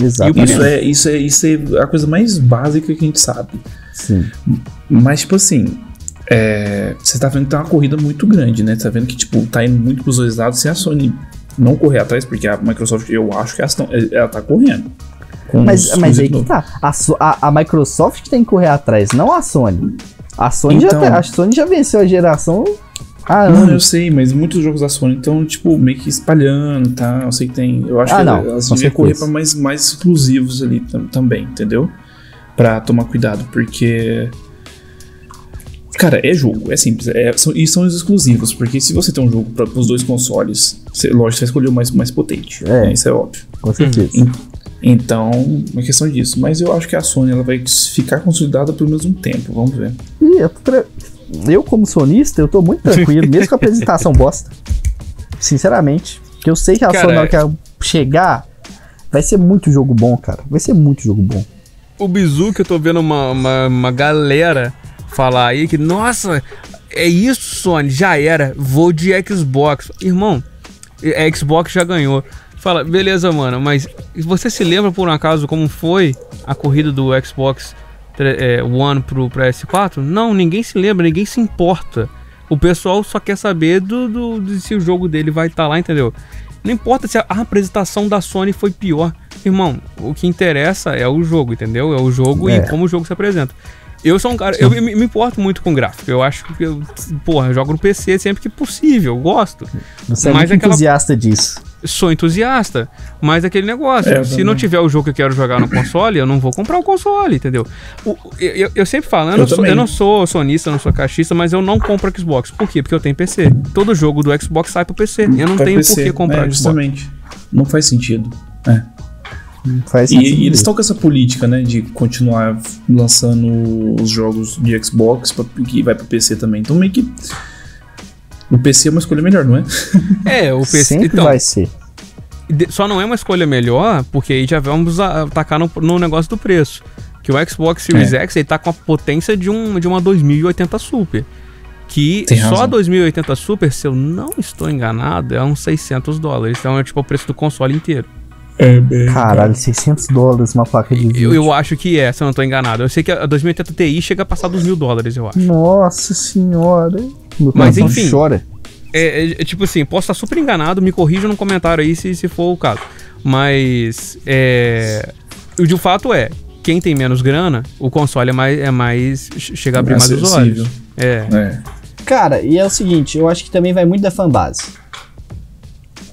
Exatamente. Isso é, isso, é, isso é a coisa mais básica que a gente sabe. Sim. Mas, tipo assim... É, você tá vendo que tá uma corrida muito grande, né? Você tá vendo que, tipo, tá indo muito pros dois lados. Se a Sony não correr atrás, porque a Microsoft, eu acho que ela, ela tá correndo. Mas, mas aí que tá. A, a, a Microsoft que tem que correr atrás, não a Sony. A Sony, então, já, a Sony já venceu a geração há anos. Não, eu sei, mas muitos jogos da Sony estão, tipo, meio que espalhando, tá? Eu sei que tem. Eu acho ah, que não, elas deviam correr pra mais, mais exclusivos ali tam, também, entendeu? Pra tomar cuidado, porque... Cara, é jogo, é simples, é, são, e são os exclusivos, porque se você tem um jogo para os dois consoles, você, lógico, você escolheu o mais, mais potente, é, né? Isso é óbvio. Com certeza. Hum. Então, é questão disso, mas eu acho que a Sony ela vai ficar consolidada por mais um tempo, vamos ver. E eu, tra... eu como sonista, eu tô muito tranquilo, mesmo com a apresentação bosta, sinceramente, porque eu sei que a Cara, Sony, na hora que ela chegar, Vai ser muito jogo bom, cara. Vai ser muito jogo bom. O bizu que eu tô vendo uma, uma, uma galera falar aí que, nossa, é isso, Sony, já era, vou de Xbox. Irmão, a Xbox já ganhou. Fala, beleza, mano, mas você se lembra por um acaso como foi a corrida do Xbox é, One pro, pra S quatro? Não, ninguém se lembra, ninguém se importa. O pessoal só quer saber do, do, de se o jogo dele vai estar tá lá, entendeu? Não importa se a apresentação da Sony foi pior. Irmão, o que interessa é o jogo, entendeu? É o jogo é. E como o jogo se apresenta. Eu sou um cara... Eu me, me importo muito com gráfico. Eu acho que... Eu, porra, eu jogo no P C sempre que possível. Eu gosto. Você mas é muito aquela... entusiasta disso. Sou entusiasta. Mas aquele negócio... É, se não tiver o jogo que eu quero jogar no console, eu não vou comprar o console, entendeu? O, eu, eu sempre falando... Eu, eu, sou, eu não sou sonista, não sou caixista, mas eu não compro Xbox. Por quê? Porque eu tenho P C. Todo jogo do Xbox sai pro P C. Eu não tenho por que comprar é, justamente. Xbox. Não faz sentido. É. Faz e, e eles estão com essa política, né, de continuar lançando os jogos de Xbox pra, que vai pro P C também. Então meio que o P C é uma escolha melhor, não é? É, o P C sempre então, vai ser. Só não é uma escolha melhor porque aí já vamos atacar no, no negócio do preço. Que o Xbox Series é. X ele tá com a potência de, um, de uma dois mil e oitenta Super. Que tem só razão. A dois mil e oitenta Super, se eu não estou enganado, é uns seiscentos dólares. Então é tipo o preço do console inteiro. É bem caralho, seiscentos dólares uma placa de vídeo. Eu, eu acho que é, se eu não tô enganado. Eu sei que a dois mil e oitenta Ti chega a passar dos mil dólares, eu acho. Nossa senhora. Meu mas enfim, chora. É, é, é tipo assim, posso estar super enganado, me corrija no comentário aí se, se for o caso. Mas é, o fato é, quem tem menos grana, o console é mais, é mais chega a abrir é mais os olhos. É. é. Cara, e é o seguinte, eu acho que também vai muito da fanbase.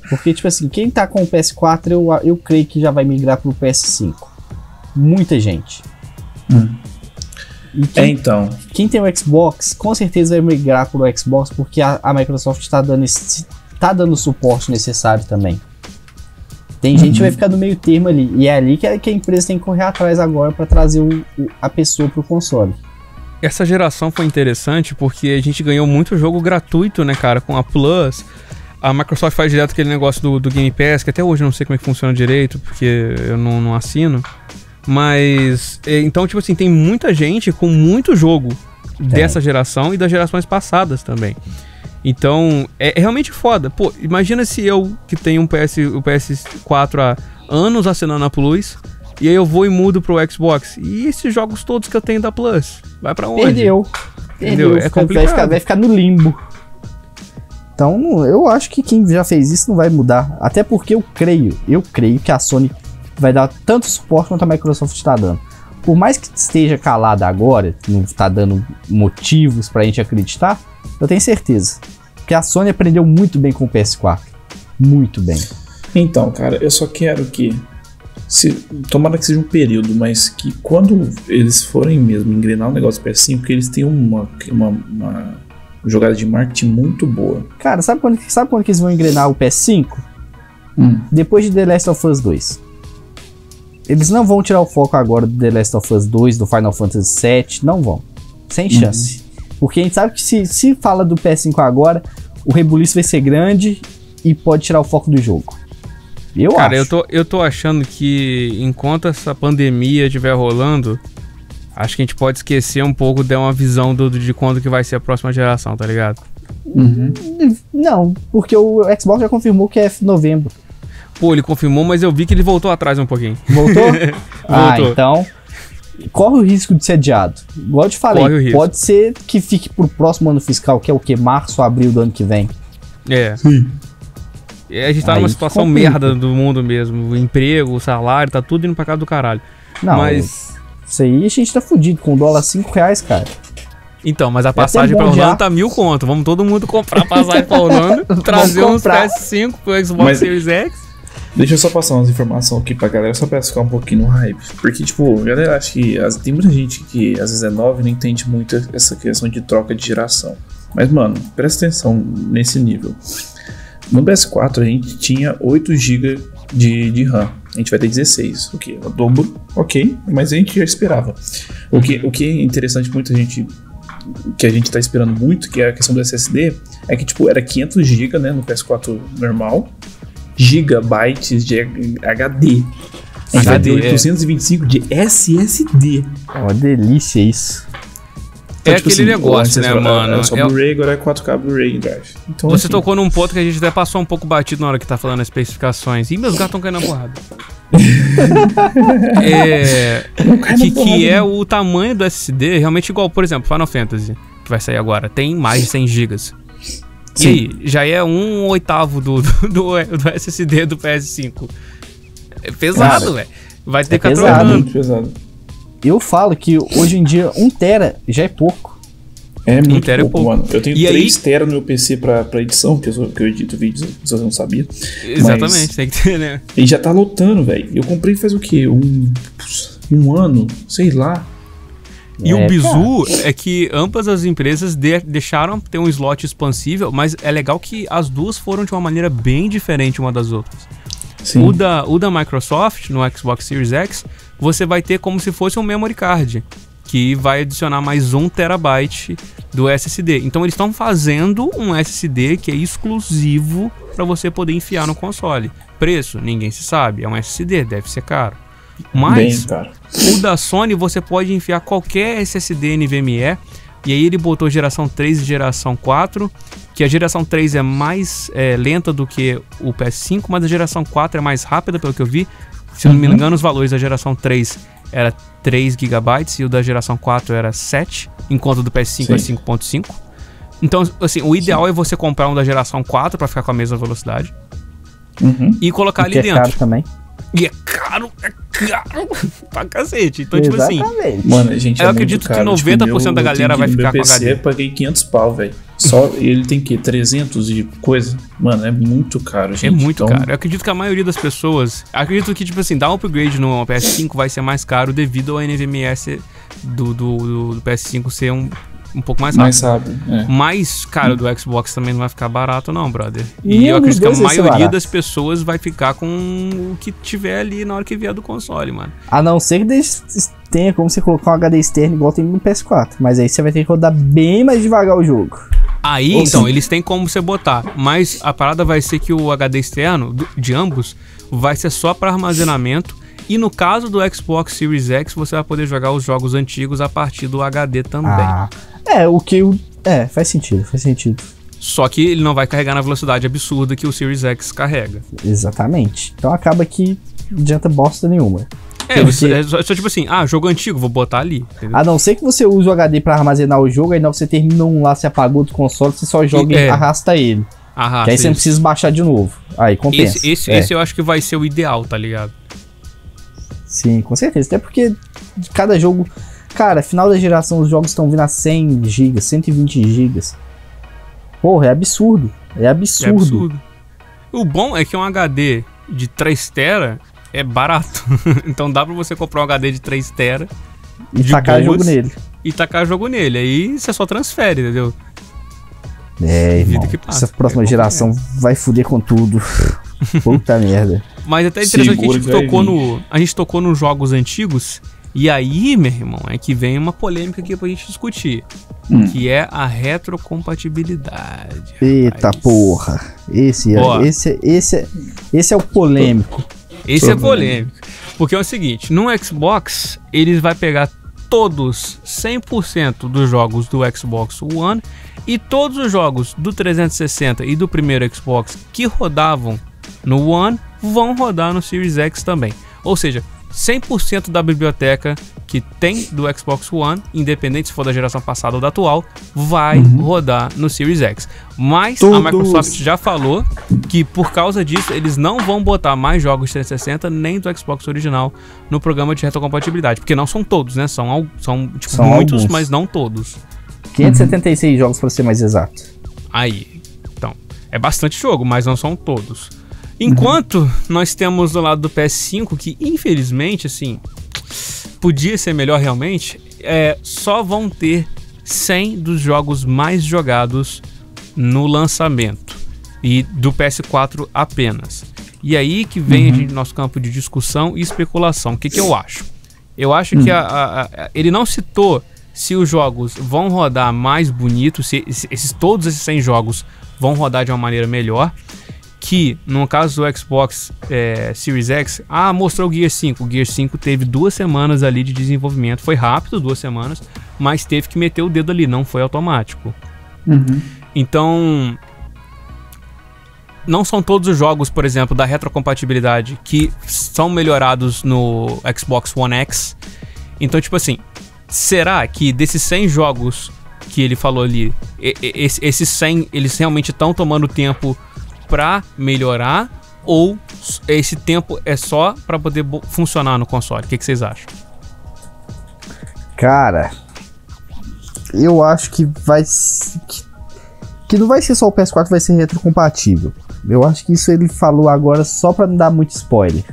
Porque, tipo assim, quem tá com o P S quatro, eu, eu creio que já vai migrar pro P S cinco. Muita gente. Hum. E quem, é então. Quem tem o Xbox, com certeza vai migrar pro Xbox, porque a, a Microsoft tá dando, esse, tá dando o suporte necessário também. Tem gente uhum. que vai ficar no meio termo ali. E é ali que a, que a empresa tem que correr atrás agora pra trazer o, o, a pessoa pro console. Essa geração foi interessante porque a gente ganhou muito jogo gratuito, né, cara? Com a Plus... A Microsoft faz direto aquele negócio do, do Game Pass, que até hoje eu não sei como é que funciona direito, porque eu não, não assino. Mas, então, tipo assim, tem muita gente com muito jogo tem. Dessa geração e das gerações passadas também. Então, é, é realmente foda. Pô, imagina se eu, que tenho um P S, o P S quatro há anos assinando a Plus, e aí eu vou e mudo pro Xbox. E esses jogos todos que eu tenho da Plus? Vai pra onde? Perdeu. Entendeu? Perdeu. É complicado. Vai ficar, vai ficar no limbo. Então, eu acho que quem já fez isso não vai mudar. Até porque eu creio, eu creio que a Sony vai dar tanto suporte quanto a Microsoft está dando. Por mais que esteja calada agora, não está dando motivos pra gente acreditar, eu tenho certeza. Porque a Sony aprendeu muito bem com o P S quatro. Muito bem. Então, cara, eu só quero que... Se, tomara que seja um período, mas que quando eles forem mesmo engrenar o negócio do P S cinco, que eles tenham uma... uma, uma... jogada de marketing muito boa. Cara, sabe quando, sabe quando que eles vão engrenar o P S cinco? Hum. Depois de The Last of Us dois. Eles não vão tirar o foco agora do The Last of Us dois, do Final Fantasy sete. Não vão. Sem chance. Uhum. Porque a gente sabe que se, se fala do P S cinco agora, o rebuliço vai ser grande e pode tirar o foco do jogo. Eu acho. Cara, eu tô, eu tô achando que enquanto essa pandemia estiver rolando... Acho que a gente pode esquecer um pouco, dar uma visão do, de quando que vai ser a próxima geração, tá ligado? Uhum. Não, porque o Xbox já confirmou que é novembro. Pô, ele confirmou, mas eu vi que ele voltou atrás um pouquinho. Voltou? voltou. Ah, então... Corre o risco de ser adiado. Igual eu te falei, pode ser que fique pro próximo ano fiscal, que é o quê? Março, abril do ano que vem. É. Sim. É, a gente tá aí numa situação complica. Merda do mundo mesmo. O emprego, o salário, tá tudo indo pra casa do caralho. Não, mas... Isso aí a gente tá fudido, com o dólar cinco reais, cara. Então, mas a passagem pra Orlando tá mil conto. Vamos todo mundo comprar a passagem pra Orlando, trazer uns P S cinco pro Xbox mas, Series X. Deixa eu só passar umas informações aqui pra galera, só pra ficar um pouquinho no hype. Porque, tipo, a galera acha que as, tem muita gente que às vezes é nova e não entende muito essa questão de troca de geração. Mas, mano, presta atenção nesse nível. No P S quatro a gente tinha oito gigas de, de RAM. A gente vai ter dezesseis, o que é o dobro, ok, mas a gente já esperava. O que, o que é interessante, muita gente, que a gente tá esperando muito, que é a questão do S S D, é que tipo, era quinhentos gigas, né, no P S quatro normal, gigabytes de H D. H D oitocentos e vinte e cinco é. de S S D. É uma delícia isso. Então, é tipo aquele assim, negócio, né, mano? É só é... Blu-ray, agora é quatro K Blu-ray, drive. Então, você assim, tocou num ponto que a gente até passou um pouco batido na hora que tá falando as especificações. Ih, meus gatos estão caindo na porrada. é... Que, que é o tamanho do S S D realmente igual, por exemplo, Final Fantasy, que vai sair agora. Tem mais de cem gigabytes. E aí, já é um oitavo do, do, do, do S S D do P S cinco. É pesado, velho. Vai ter que é pesado, pesado. Eu falo que hoje em dia um tera já é pouco. É muito um pouco, é pouco, mano. Eu tenho três tera no meu P C pra, pra edição, que eu, sou, que eu edito vídeos, se você não sabia. Exatamente, mas tem que ter, né? Ele já tá lotando, velho. Eu comprei faz o quê? Um, um ano? Sei lá. E é, o bizu cara. É que ambas as empresas de, deixaram ter um slot expansível, mas é legal que as duas foram de uma maneira bem diferente uma das outras. Sim. O da, o da Microsoft, no Xbox Series X, você vai ter como se fosse um memory card, que vai adicionar mais um terabyte do S S D. Então eles estão fazendo um S S D que é exclusivo para você poder enfiar no console. Preço, ninguém se sabe, é um S S D, deve ser caro. Mas o da Sony você pode enfiar qualquer S S D NVMe, e aí ele botou geração três e geração quatro, que a geração três é mais é, lenta do que o P S cinco, mas a geração quatro é mais rápida, pelo que eu vi. Se uhum. não me engano, os valores da geração três era três gigabytes e o da geração quatro era sete, enquanto o do P S cinco Sim. é cinco ponto cinco. Então, assim, o ideal Sim. é você comprar um da geração quatro para ficar com a mesma velocidade uhum. e colocar e ali é dentro. Caro também. E é caro, é caro pra cacete. Então, Exatamente. tipo assim, mano, gente, eu é acredito que noventa por cento tipo, meu, da galera vai ficar P C com H D. Eu paguei quinhentos pau, velho. Só ele tem que trezentos de coisa. Mano, é muito caro, gente. É muito então... caro. Eu acredito que a maioria das pessoas... Acredito que, tipo assim, dar um upgrade no P S cinco vai ser mais caro devido ao N V M e do, do, do P S cinco ser um... um pouco mais rápido. Mais rápido, é. Mas, cara, do Xbox também não vai ficar barato não, brother. E, e eu acredito que a maioria das pessoas vai ficar com o que tiver ali na hora que vier do console, mano. A não ser que tenha como você colocar um H D externo igual tem no P S quatro. Mas aí você vai ter que rodar bem mais devagar o jogo. Aí, Ou então, sim. eles têm como você botar. Mas a parada vai ser que o H D externo de ambos vai ser só para armazenamento. E no caso do Xbox Series X, você vai poder jogar os jogos antigos a partir do H D também. Ah, é, o que... Eu, é, faz sentido, faz sentido. Só que ele não vai carregar na velocidade absurda que o Series X carrega. Exatamente. Então acaba que não adianta bosta nenhuma. É, porque... você, é, só, é só tipo assim, ah, jogo antigo, vou botar ali. Entendeu? A não ser que você use o H D pra armazenar o jogo, aí não você termina um lá, você apagou do console, você só joga e é. arrasta ele. Arrasta, que aí você isso. não precisa baixar de novo. Aí compensa. Esse, esse, é. esse eu acho que vai ser o ideal, tá ligado? Sim, com certeza. Até porque cada jogo... Cara, final da geração, os jogos estão vindo a cem gigabytes, cento e vinte gigabytes. Porra, é absurdo. É absurdo. É absurdo. O bom é que um H D de três terabytes é barato. Então dá pra você comprar um H D de três terabytes. E tacar jogo nele. E tacar jogo nele. Aí você só transfere, entendeu? É, irmão. Essa próxima geração vai foder com tudo. Puta merda. Mas até interessante que a gente tocou no, a gente tocou nos jogos antigos. E aí, meu irmão, é que vem uma polêmica aqui pra gente discutir. Hum. Que é a retrocompatibilidade. Eita rapaz. porra. Esse é, esse, esse, esse é o polêmico. Esse Problema. é polêmico. Porque é o seguinte, no Xbox, eles vão pegar todos, cem por cento dos jogos do Xbox One e todos os jogos do trezentos e sessenta e do primeiro Xbox que rodavam no One vão rodar no Series X também. Ou seja, cem por cento da biblioteca que tem do Xbox One, independente se for da geração passada ou da atual, vai uhum. rodar no Series X. Mas Todos. a Microsoft já falou que por causa disso eles não vão botar mais jogos trezentos e sessenta nem do Xbox original no programa de retrocompatibilidade. Porque não são todos, né? São, são, tipo, são muitos, alguns. mas não todos. quinhentos e setenta e seis uhum. jogos para ser mais exato. Aí, então, é bastante jogo, mas não são todos. Enquanto uhum. nós temos do lado do P S cinco, que infelizmente, assim, podia ser melhor realmente, é, só vão ter cem dos jogos mais jogados no lançamento, e do P S quatro apenas. E aí que vem uhum. a gente, nosso campo de discussão e especulação. O que, que eu acho? Eu acho uhum. que a, a, a, ele não citou se os jogos vão rodar mais bonito, se esses, todos esses cem jogos vão rodar de uma maneira melhor. que no caso do Xbox é, Series X, ah, mostrou o Gear cinco. O Gear cinco teve duas semanas ali de desenvolvimento, foi rápido, duas semanas, mas teve que meter o dedo ali, não foi automático. Uhum. Então, não são todos os jogos, por exemplo, da retrocompatibilidade que são melhorados no Xbox One X. Então, tipo assim, será que desses cem jogos que ele falou ali, esses cem, eles realmente estão tomando tempo pra melhorar, ou esse tempo é só pra poder funcionar no console? O que, que vocês acham? Cara, eu acho que vai que, que não vai ser só o P S quatro, vai ser retrocompatível. Eu acho que isso ele falou agora só pra não dar muito spoiler.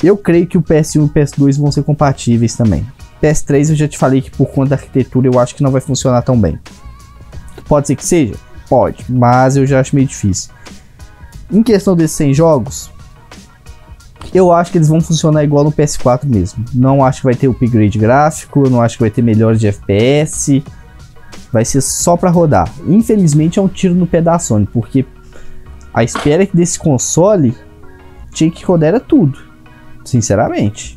Eu creio que o P S um e o P S dois vão ser compatíveis também. P S três eu já te falei que por conta da arquitetura eu acho que não vai funcionar tão bem. Pode ser que seja? Pode, mas eu já acho meio difícil. Em questão desses cem jogos, eu acho que eles vão funcionar igual no P S quatro mesmo. Não acho que vai ter upgrade gráfico, não acho que vai ter melhores de F P S. Vai ser só pra rodar. Infelizmente é um tiro no pé da Sony, porque a espera desse console tinha que rodar era tudo, sinceramente.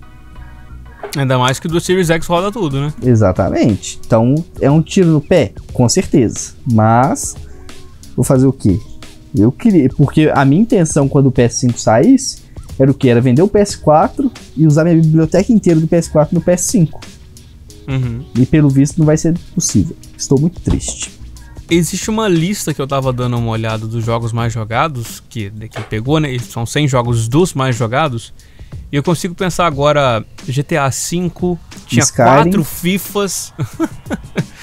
Ainda mais que do Series X roda tudo, né? Exatamente. Então é um tiro no pé, com certeza. Mas vou fazer o quê? Eu queria, porque a minha intenção quando o P S cinco saísse era o quê? Era vender o P S quatro e usar minha biblioteca inteira do P S quatro no P S cinco. Uhum. E pelo visto não vai ser possível. Estou muito triste. Existe uma lista que eu tava dando uma olhada dos jogos mais jogados, que, que pegou, né? São cem jogos dos mais jogados. E eu consigo pensar agora, G T A cinco, tinha Skyrim. quatro Fifas.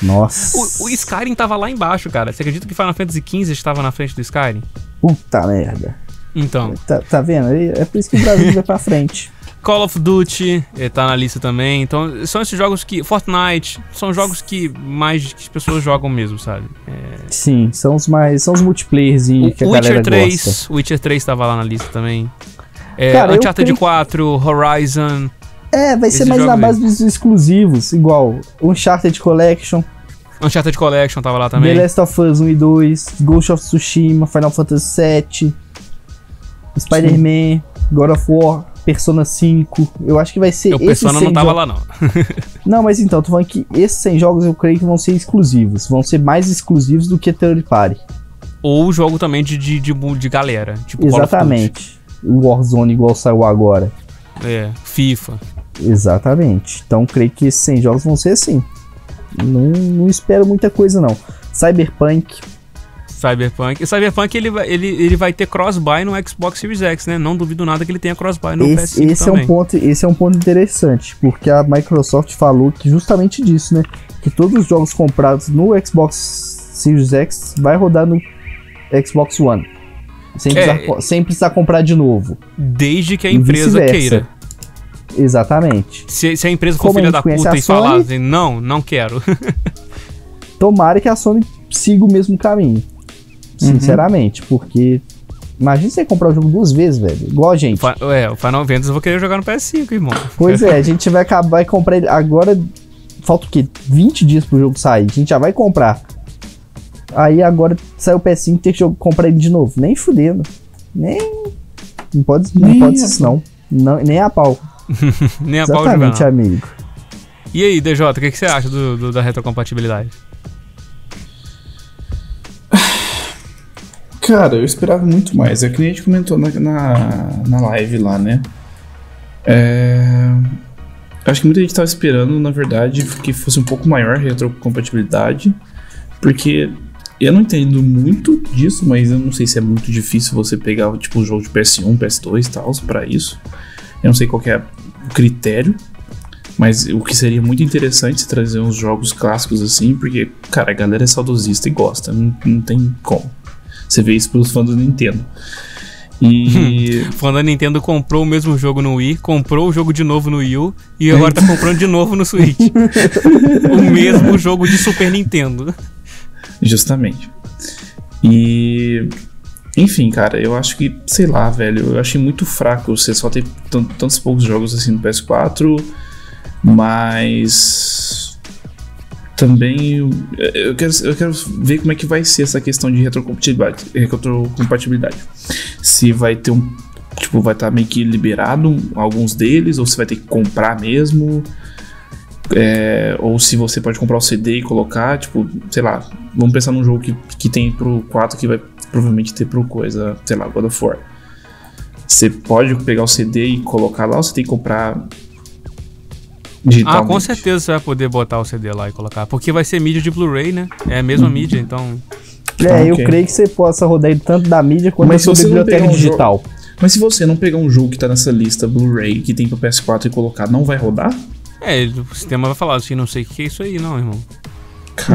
Nossa. O, o Skyrim tava lá embaixo, cara. Você acredita que Final Fantasy quinze estava na frente do Skyrim? Puta merda. Então. Tá, tá vendo? É por isso que o Brasil vai pra frente. Call of Duty tá na lista também. Então, são esses jogos que... Fortnite. São jogos que mais que as pessoas jogam mesmo, sabe? É... Sim, são os mais... São os multiplayers e que a galera gosta. O Witcher três tava lá na lista também. É, cara, Uncharted quatro, Horizon... É, vai ser mais na base dos exclusivos, igual Uncharted Collection. Uncharted Collection tava lá também. The Last of Us um e dois, Ghost of Tsushima, Final Fantasy sete, Spider-Man, God of War, Persona cinco. Eu acho que vai ser... O Persona não tava lá, não. Não, mas então, tô falando que esses cem jogos eu creio que vão ser exclusivos. Vão ser mais exclusivos do que third party. Ou jogo também de, de, de, de galera. Tipo exatamente. O Warzone igual saiu agora. É, FIFA. Exatamente. Então creio que esses cem jogos vão ser assim. Não, não espero muita coisa não. Cyberpunk. Cyberpunk. E Cyberpunk ele, ele, ele vai ter cross-buy no Xbox Series X, né? Não duvido nada que ele tenha cross-buy no esse, P S cinco esse também. É um ponto, esse é um ponto interessante, porque a Microsoft falou que justamente disso, né? Que todos os jogos comprados no Xbox Series X vai rodar no Xbox One. Sem precisar, é, sem precisar comprar de novo. Desde que a empresa queira. Exatamente. Se, se a empresa for filha da puta e falar assim, não, não quero. Tomara que a Sony siga o mesmo caminho. Sinceramente, uhum. Porque... Imagina você comprar o jogo duas vezes, velho. Igual a gente. É, o Final Fantasy eu vou querer jogar no P S cinco, irmão. Pois é, a gente vai acabar vai comprar ele. Agora, falta o quê? vinte dias pro jogo sair. A gente já vai comprar. Aí agora saiu o P S cinco e tem que comprar ele de novo. Nem fudendo. Nem. Não pode, não pode ser isso, não. não. Nem a pau. Nem a pau de Exatamente, amigo. E aí, D J, o que, que você acha do, do, da retrocompatibilidade? Cara, eu esperava muito mais. É que nem a gente comentou na, na, na live lá, né? É... Acho que muita gente tava esperando, na verdade, que fosse um pouco maior a retrocompatibilidade. Porque eu não entendo muito disso, mas eu não sei se é muito difícil você pegar tipo um jogo de P S um, P S dois e tal, pra isso. Eu não sei qual que é o critério, mas o que seria muito interessante é trazer uns jogos clássicos assim, porque, cara, a galera é saudosista e gosta, não, não tem como. Você vê isso pelos fãs do Nintendo. E... Hum, fã da Nintendo comprou o mesmo jogo no Wii, comprou o jogo de novo no Wii U e agora tá comprando de novo no Switch. O mesmo jogo de Super Nintendo. Justamente. E... Enfim, cara, eu acho que... Sei lá, velho, eu achei muito fraco. Você só tem tantos poucos jogos assim no P S quatro. Mas... Também... Eu quero, eu quero ver como é que vai ser essa questão de retrocompatibilidade. retrocompatibilidade. se vai ter um, tipo, vai estar meio que liberado alguns deles, ou se vai ter que comprar mesmo, é, ou se você pode comprar o C D e colocar, tipo, sei lá, vamos pensar num jogo que, que tem pro quatro, que vai provavelmente ter pro coisa, sei lá, God of War. Você pode pegar o C D e colocar lá, ou você tem que comprar digitalmente? Ah, com certeza você vai poder botar o C D lá e colocar, porque vai ser mídia de Blu-ray, né? É a mesma hum. mídia, então... É, ah, eu okay. creio que você possa rodar ele tanto da mídia quanto da biblioteca um digital. Jogo... Mas se você não pegar um jogo que tá nessa lista Blu-ray, que tem pro P S quatro e colocar, não vai rodar? É, o sistema vai falar assim, não sei o que é isso aí não, irmão.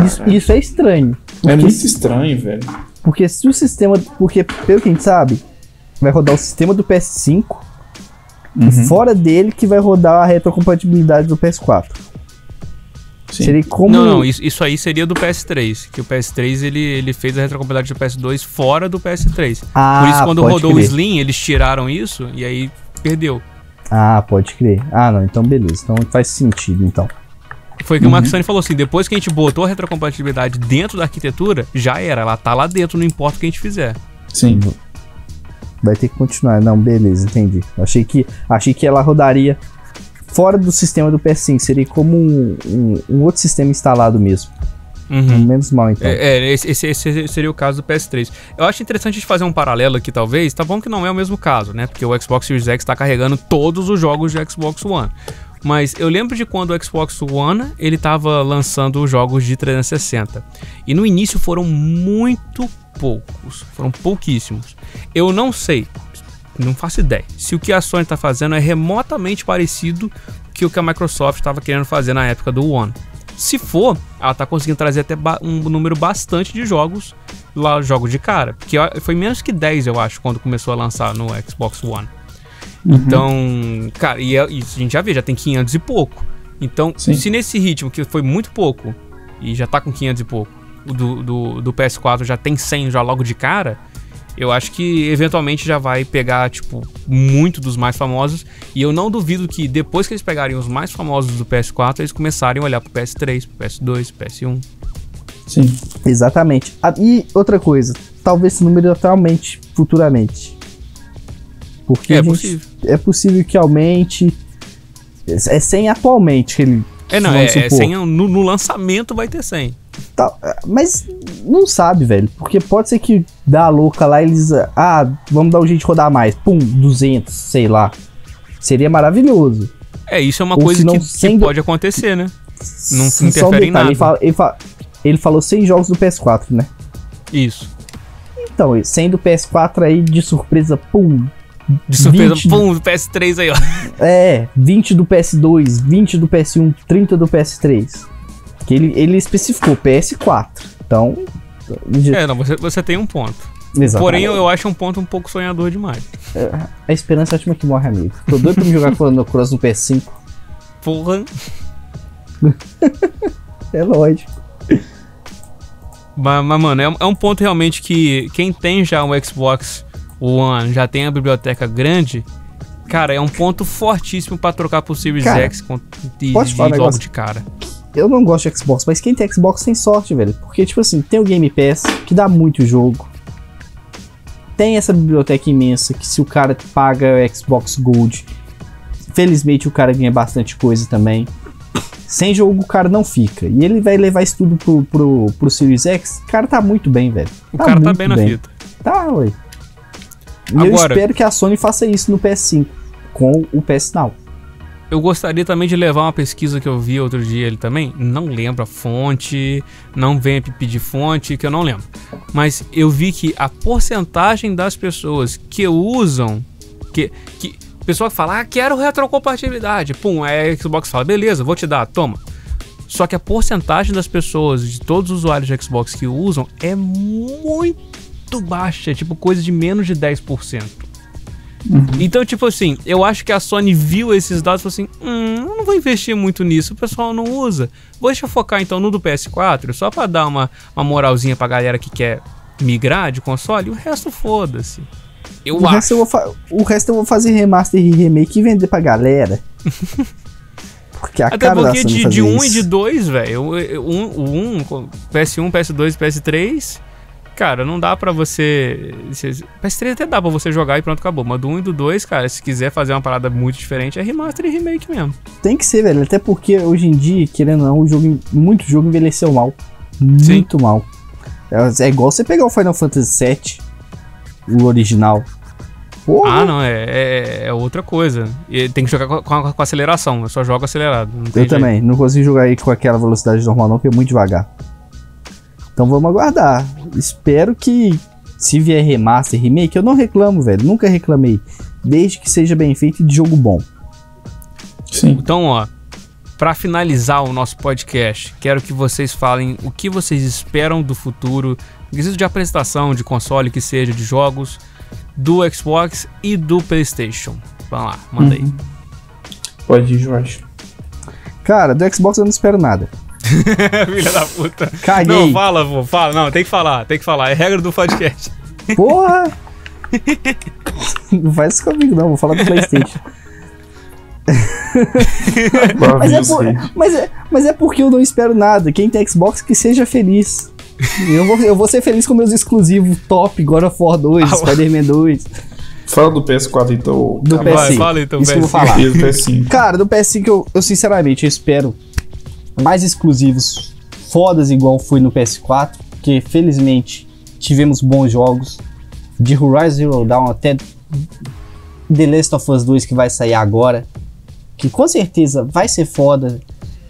Isso, isso é estranho. Porque... É muito estranho, velho. Porque se o sistema... Porque, pelo que a gente sabe, vai rodar o sistema do P S cinco, uhum. e fora dele que vai rodar a retrocompatibilidade do P S quatro. Seria como... Não, não, isso, isso aí seria do P S três, que o P S três ele, ele fez a retrocompatibilidade do P S dois fora do P S três. Ah, por isso quando rodou crer. o Slim, eles tiraram isso e aí perdeu. Ah, pode crer. Ah, não, então beleza. Então faz sentido, então. Foi o que uhum. o Maxani falou assim, depois que a gente botou a retrocompatibilidade dentro da arquitetura, já era, ela tá lá dentro, não importa o que a gente fizer. Sim. Vai ter que continuar. Não, beleza, entendi. Achei que, achei que ela rodaria... fora do sistema do P S cinco, seria como um, um, um outro sistema instalado mesmo. Uhum. Menos mal, então. É, é esse, esse seria o caso do P S três. Eu acho interessante a gente fazer um paralelo aqui, talvez. Tá bom que não é o mesmo caso, né? Porque o Xbox Series X tá carregando todos os jogos de Xbox One. Mas eu lembro de quando o Xbox One, ele tava lançando os jogos de trezentos e sessenta. E no início foram muito poucos. Foram pouquíssimos. Eu não sei... Não faço ideia. Se o que a Sony está fazendo é remotamente parecido que o que a Microsoft estava querendo fazer na época do One. Se for, ela está conseguindo trazer até um número bastante de jogos lá, jogo de cara. Porque foi menos que dez, eu acho, quando começou a lançar no Xbox One. Uhum. Então, cara, e a gente já vê, já tem quinhentos e pouco. Então, Sim. se nesse ritmo, que foi muito pouco, e já tá com quinhentos e pouco, do, do, do P S quatro já tem cem já logo de cara... Eu acho que eventualmente já vai pegar, tipo, muito dos mais famosos. E eu não duvido que depois que eles pegarem os mais famosos do P S quatro, eles começarem a olhar pro P S três, pro P S dois, pro P S um. Sim, exatamente. Ah, e outra coisa, talvez esse número aumente futuramente. Porque é, gente, possível. é possível que aumente. É cem atualmente que ele... É, não, é, é cem, no, no lançamento vai ter cem. Tá, mas não sabe, velho. Porque pode ser que dá a louca lá e eles... Ah, vamos dar um jeito de rodar mais. Pum, duzentos, sei lá. Seria maravilhoso. É, isso é uma Ou coisa que, que pode do... acontecer, né? Não se interfere um em nada. Ele, fala, ele, fala, ele falou cem jogos do P S quatro, né? Isso. Então, cem do P S quatro aí, de surpresa, pum. De surpresa, vinte, pum, do P S três aí, ó. É, vinte do P S dois, vinte do P S um, trinta do P S três. Que ele, ele especificou P S quatro. Então... É, não, você, você tem um ponto. Exatamente. Porém, eu, eu acho um ponto um pouco sonhador demais. É, a esperança é a última que morre, amigo. Tô doido pra me jogar Chrono Cross no P S cinco. Porra. É lógico. Mas, mas mano, é, é um ponto realmente que... Quem tem já um Xbox One, já tem a biblioteca grande... Cara, é um ponto fortíssimo pra trocar pro Series cara, X com, de, de jogo negócio? de cara. Eu não gosto de Xbox, mas quem tem Xbox tem sorte, velho. Porque, tipo assim, tem o Game Pass, que dá muito jogo. Tem essa biblioteca imensa, que se o cara paga Xbox Gold, felizmente o cara ganha bastante coisa também. Sem jogo o cara não fica. E ele vai levar isso tudo pro, pro, pro Series X. O cara tá muito bem, velho. O tá cara tá bem na bem. fita. Tá, ué. E Agora... eu espero que a Sony faça isso no P S cinco, com o P S Now. Eu gostaria também de levar uma pesquisa que eu vi outro dia ele também. Não lembro a fonte, não venha pedir fonte, que eu não lembro. Mas eu vi que a porcentagem das pessoas que usam... que, que pessoa que fala, ah, quero retrocompatibilidade. Pum, aí a Xbox fala, beleza, vou te dar, toma. Só que a porcentagem das pessoas, de todos os usuários de Xbox que usam, é muito baixa. É tipo coisa de menos de dez por cento. Uhum. Então, tipo assim, eu acho que a Sony viu esses dados e falou assim, hum, eu não vou investir muito nisso, o pessoal não usa. Vou deixar focar então no do P S quatro, só pra dar uma, uma moralzinha pra galera que quer migrar de console, e o resto foda-se. Eu o acho. Resto eu vou o resto eu vou fazer remaster e remake e vender pra galera. Porque a Até cara porque da Sony de um um e de dois, velho, o um, P S um, P S dois, P S três... cara, não dá pra você... P S três até dá pra você jogar e pronto, acabou. Mas do um e do dois, cara, se quiser fazer uma parada muito diferente, é remaster e remake mesmo. Tem que ser, velho. Até porque hoje em dia, querendo ou não, o jogo, muito jogo envelheceu mal. Muito Sim. mal. É igual você pegar o Final Fantasy sete, o original. Porra. Ah, não, é, é, é outra coisa. E tem que jogar com, com, com aceleração. Eu só jogo acelerado. Eu jeito. também. Não consigo jogar aí com aquela velocidade normal não, porque é muito devagar. Então vamos aguardar. Espero que, se vier remaster, remake, eu não reclamo, velho. Nunca reclamei. Desde que seja bem feito e de jogo bom. Sim. Então, ó, pra finalizar o nosso podcast, quero que vocês falem o que vocês esperam do futuro. Preciso de apresentação, de console, que seja, de jogos... do Xbox e do PlayStation. Vamos lá, manda aí. Uhum. Pode ir, Jorge. Cara, do Xbox eu não espero nada. Filha da puta. Caguei. Não, fala, vô, fala. Não, tem que falar, tem que falar. É regra do podcast. Porra! Não faz isso comigo, não. Vou falar do PlayStation. mas, é por, mas, é, mas é porque eu não espero nada. Quem tem Xbox, que seja feliz. Eu vou, eu vou ser feliz com meus exclusivos top, God of War dois, ah, Spider-Man dois. Fala do P S quatro então. Do P S cinco. Vai, fala então, isso P S cinco. Que eu vou falar. P S cinco. Cara, do P S cinco eu, eu sinceramente eu espero mais exclusivos fodas igual foi no P S quatro, porque felizmente tivemos bons jogos de Horizon Zero Dawn até The Last of Us dois, que vai sair agora, que com certeza vai ser foda.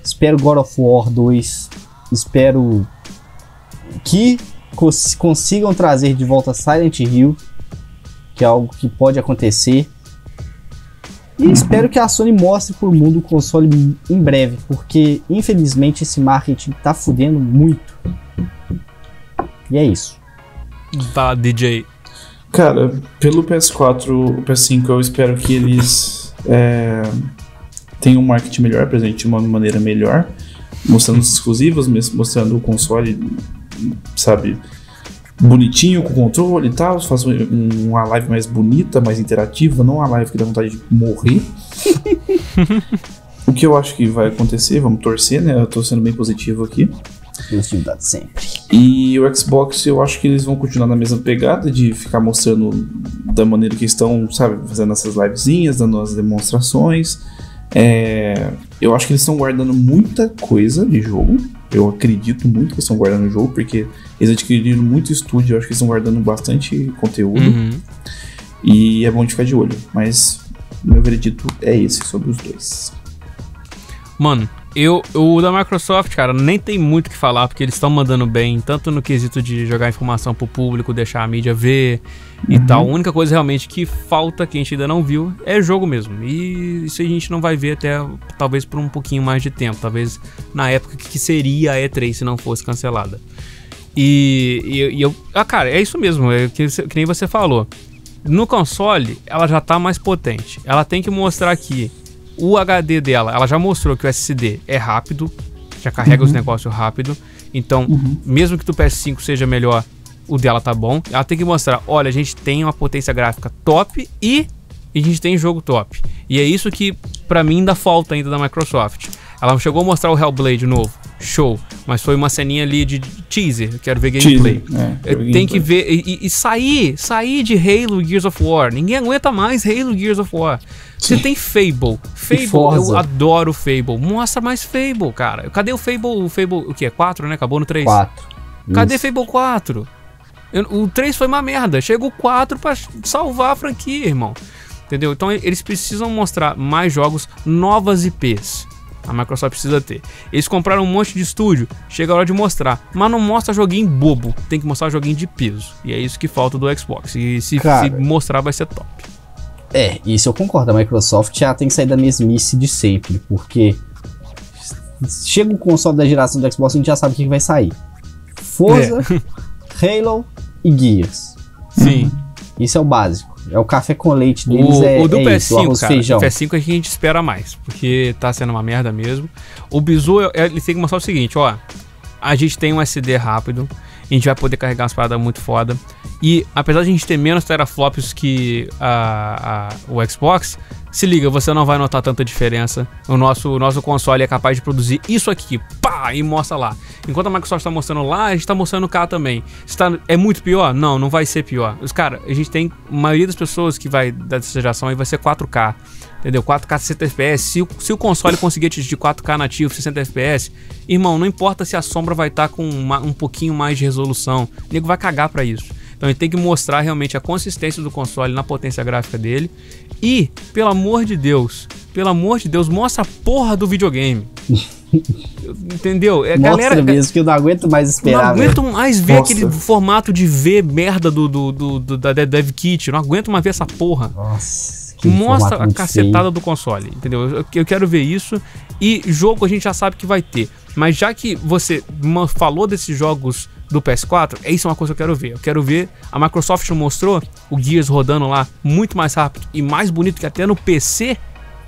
Espero God of War dois, espero que cons- consigam trazer de volta Silent Hill, que é algo que pode acontecer. E espero que a Sony mostre pro mundo o console em breve, porque infelizmente esse marketing tá fudendo muito. E é isso. Tá, D J. Cara, pelo P S quatro, o P S cinco eu espero que eles é, tenham um marketing melhor, presente de uma maneira melhor, mostrando os exclusivos, mostrando o console, sabe, bonitinho, com controle e tal. Faço um, uma live mais bonita, mais interativa, não uma live que dá vontade de morrer. O que eu acho que vai acontecer, vamos torcer, né? Eu tô sendo bem positivo aqui. Sempre. E o Xbox, eu acho que eles vão continuar na mesma pegada de ficar mostrando da maneira que estão, sabe, fazendo essas livezinhas, dando as demonstrações. É, eu acho que eles estão guardando muita coisa de jogo. Eu acredito muito que estão guardando o jogo, porque eles adquiriram muito estúdio. Eu acho que estão guardando bastante conteúdo. Uhum. E é bom de ficar de olho. Mas meu veredito é esse sobre os dois. Mano, eu, o da Microsoft, cara, nem tem muito o que falar, porque eles estão mandando bem, tanto no quesito de jogar informação pro público, deixar a mídia ver uhum. e tal. A única coisa realmente que falta, que a gente ainda não viu, é jogo mesmo. E isso a gente não vai ver até, talvez, por um pouquinho mais de tempo. Talvez na época que seria a E três, se não fosse cancelada. E, e, e eu... Ah, cara, é isso mesmo, é que, que nem você falou. No console, ela já tá mais potente. Ela tem que mostrar que o H D dela, ela já mostrou que o S S D é rápido, já carrega uhum. os negócios rápido, então uhum. mesmo que do P S cinco seja melhor, o dela tá bom. Ela tem que mostrar, olha, a gente tem uma potência gráfica top e a gente tem jogo top. E é isso que pra mim ainda falta ainda da Microsoft. Ela chegou a mostrar o Hellblade novo, show, mas foi uma ceninha ali de teaser, quero ver gameplay. É, é, tem gameplay. Que ver, e, e sair, sair de Halo Gears of War, ninguém aguenta mais Halo Gears of War. Você tem Fable, Fable, eu adoro Fable, mostra mais Fable, cara. Cadê o Fable, o Fable, o que é, quatro, né, acabou no três? quatro. Cadê Isso. Fable quatro? Eu, o três foi uma merda, chegou o quatro pra salvar a franquia, irmão. Entendeu? Então eles precisam mostrar mais jogos, novas I Ps. A Microsoft precisa ter. Eles compraram um monte de estúdio, chega a hora de mostrar. Mas não mostra joguinho bobo, tem que mostrar joguinho de peso. E é isso que falta do Xbox. E se, se mostrar, vai ser top. É, isso eu concordo. A Microsoft já tem que sair da mesmice de sempre, porque chega o console da geração do Xbox, a gente já sabe o que vai sair. Forza, é. Halo e Gears. Sim. Isso é o básico. É o café com leite deles, o, é, o do é P S cinco, isso, o arroz, cara, feijão. O P S cinco é que a gente espera mais, porque tá sendo uma merda mesmo. O Bizu, ele tem que mostrar o seguinte, ó. A gente tem um S D rápido, a gente vai poder carregar umas paradas muito foda. E apesar de a gente ter menos teraflops que a, a, o Xbox, se liga, você não vai notar tanta diferença. O nosso, o nosso console é capaz de produzir isso aqui, pá, e mostra lá. Enquanto a Microsoft tá mostrando lá, a gente tá mostrando cá também. Tá, é muito pior? Não, não vai ser pior. Os cara, a gente tem, a maioria das pessoas que vai dessa geração aí vai ser quatro K. Entendeu? quatro K sessenta F P S. Se, se o console conseguir atingir quatro K nativo, sessenta F P S, irmão, não importa se a sombra vai estar tá com uma, um pouquinho mais de resolução. O nego vai cagar pra isso. Então a gente tem que mostrar realmente a consistência do console na potência gráfica dele. E, pelo amor de Deus, pelo amor de Deus, mostra a porra do videogame. Entendeu? É, mostra galera, mesmo, que eu não aguento mais esperar. Não aguento mais ver Nossa. aquele formato de V merda do, do, do, do, da Dev Kit. Não aguento mais ver essa porra. Nossa. Mostra a cacetada do console, entendeu? Eu quero ver isso. E jogo a gente já sabe que vai ter. Mas já que você falou desses jogos do P S quatro, isso é uma coisa que eu quero ver. Eu quero ver, a Microsoft mostrou o Gears rodando lá muito mais rápido e mais bonito que até no P C.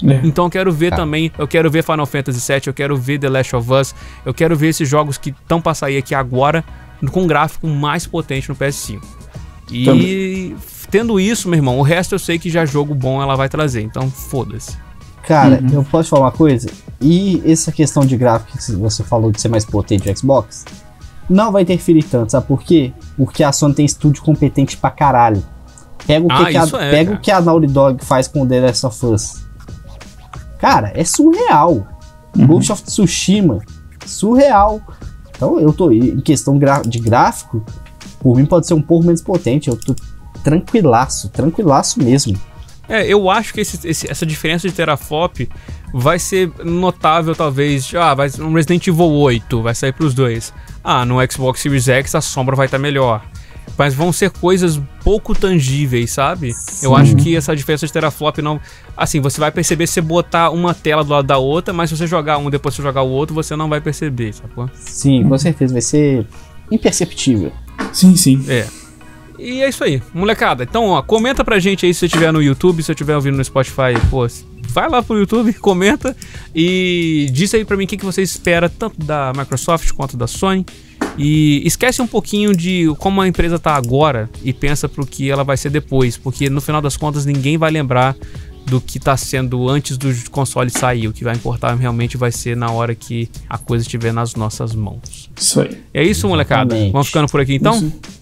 É. Então eu quero ver ah. também, eu quero ver Final Fantasy sete, eu quero ver The Last of Us, eu quero ver esses jogos que estão pra sair aqui agora com um gráfico mais potente no P S cinco. E... também. Tendo isso, meu irmão, o resto eu sei que já jogo bom ela vai trazer, então foda-se. Cara, uhum. eu posso falar uma coisa? E essa questão de gráfico que você falou de ser mais potente do Xbox, não vai interferir tanto, sabe por quê? Porque a Sony tem estúdio competente pra caralho. Pega o que, ah, que, a, é, pega o que a Naughty Dog faz com o The Last of Us. Cara, é surreal. Uhum. Ghost of Tsushima, surreal. Então eu tô, em questão de gráfico, por mim pode ser um pouco menos potente, eu tô... Tranquilaço, tranquilaço mesmo. É, eu acho que esse, esse, essa diferença de teraflop vai ser notável, talvez. Ah, vai um Resident Evil oito, vai sair pros dois. Ah, no Xbox Series X a sombra vai estar tá melhor. Mas vão ser coisas pouco tangíveis, sabe? Sim. Eu acho que essa diferença de teraflop não... Assim, você vai perceber se você botar uma tela do lado da outra, mas se você jogar um depois você jogar o outro, você não vai perceber, sacou? Sim, com certeza, vai ser imperceptível. Sim, sim. É. E é isso aí, molecada. Então, ó, comenta pra gente aí se você estiver no YouTube, se eu estiver ouvindo no Spotify, pô, vai lá pro YouTube, comenta e diz aí pra mim o que, que você espera tanto da Microsoft quanto da Sony. E esquece um pouquinho de como a empresa tá agora e pensa pro que ela vai ser depois, porque no final das contas ninguém vai lembrar do que tá sendo antes do console sair. O que vai importar realmente vai ser na hora que a coisa estiver nas nossas mãos. Isso aí. É isso, molecada. Exatamente. Vamos ficando por aqui então? Isso.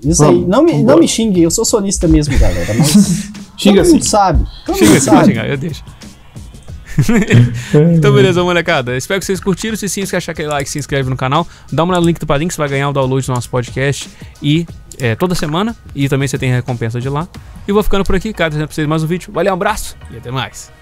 Isso vamos, aí, não me, não me xingue, eu sou sonista mesmo, galera, mas xinga todo mundo sabe, todo xinga mundo sabe. Xingar, eu deixo. Então beleza, molecada, espero que vocês curtiram, se sim, se achar aquele like, se inscreve no canal, dá uma olhada no link do Padrim, que você vai ganhar o download do nosso podcast e, é, toda semana, e também você tem recompensa de lá. E vou ficando por aqui, cara, trazendo pra vocês mais um vídeo, valeu, um abraço e até mais.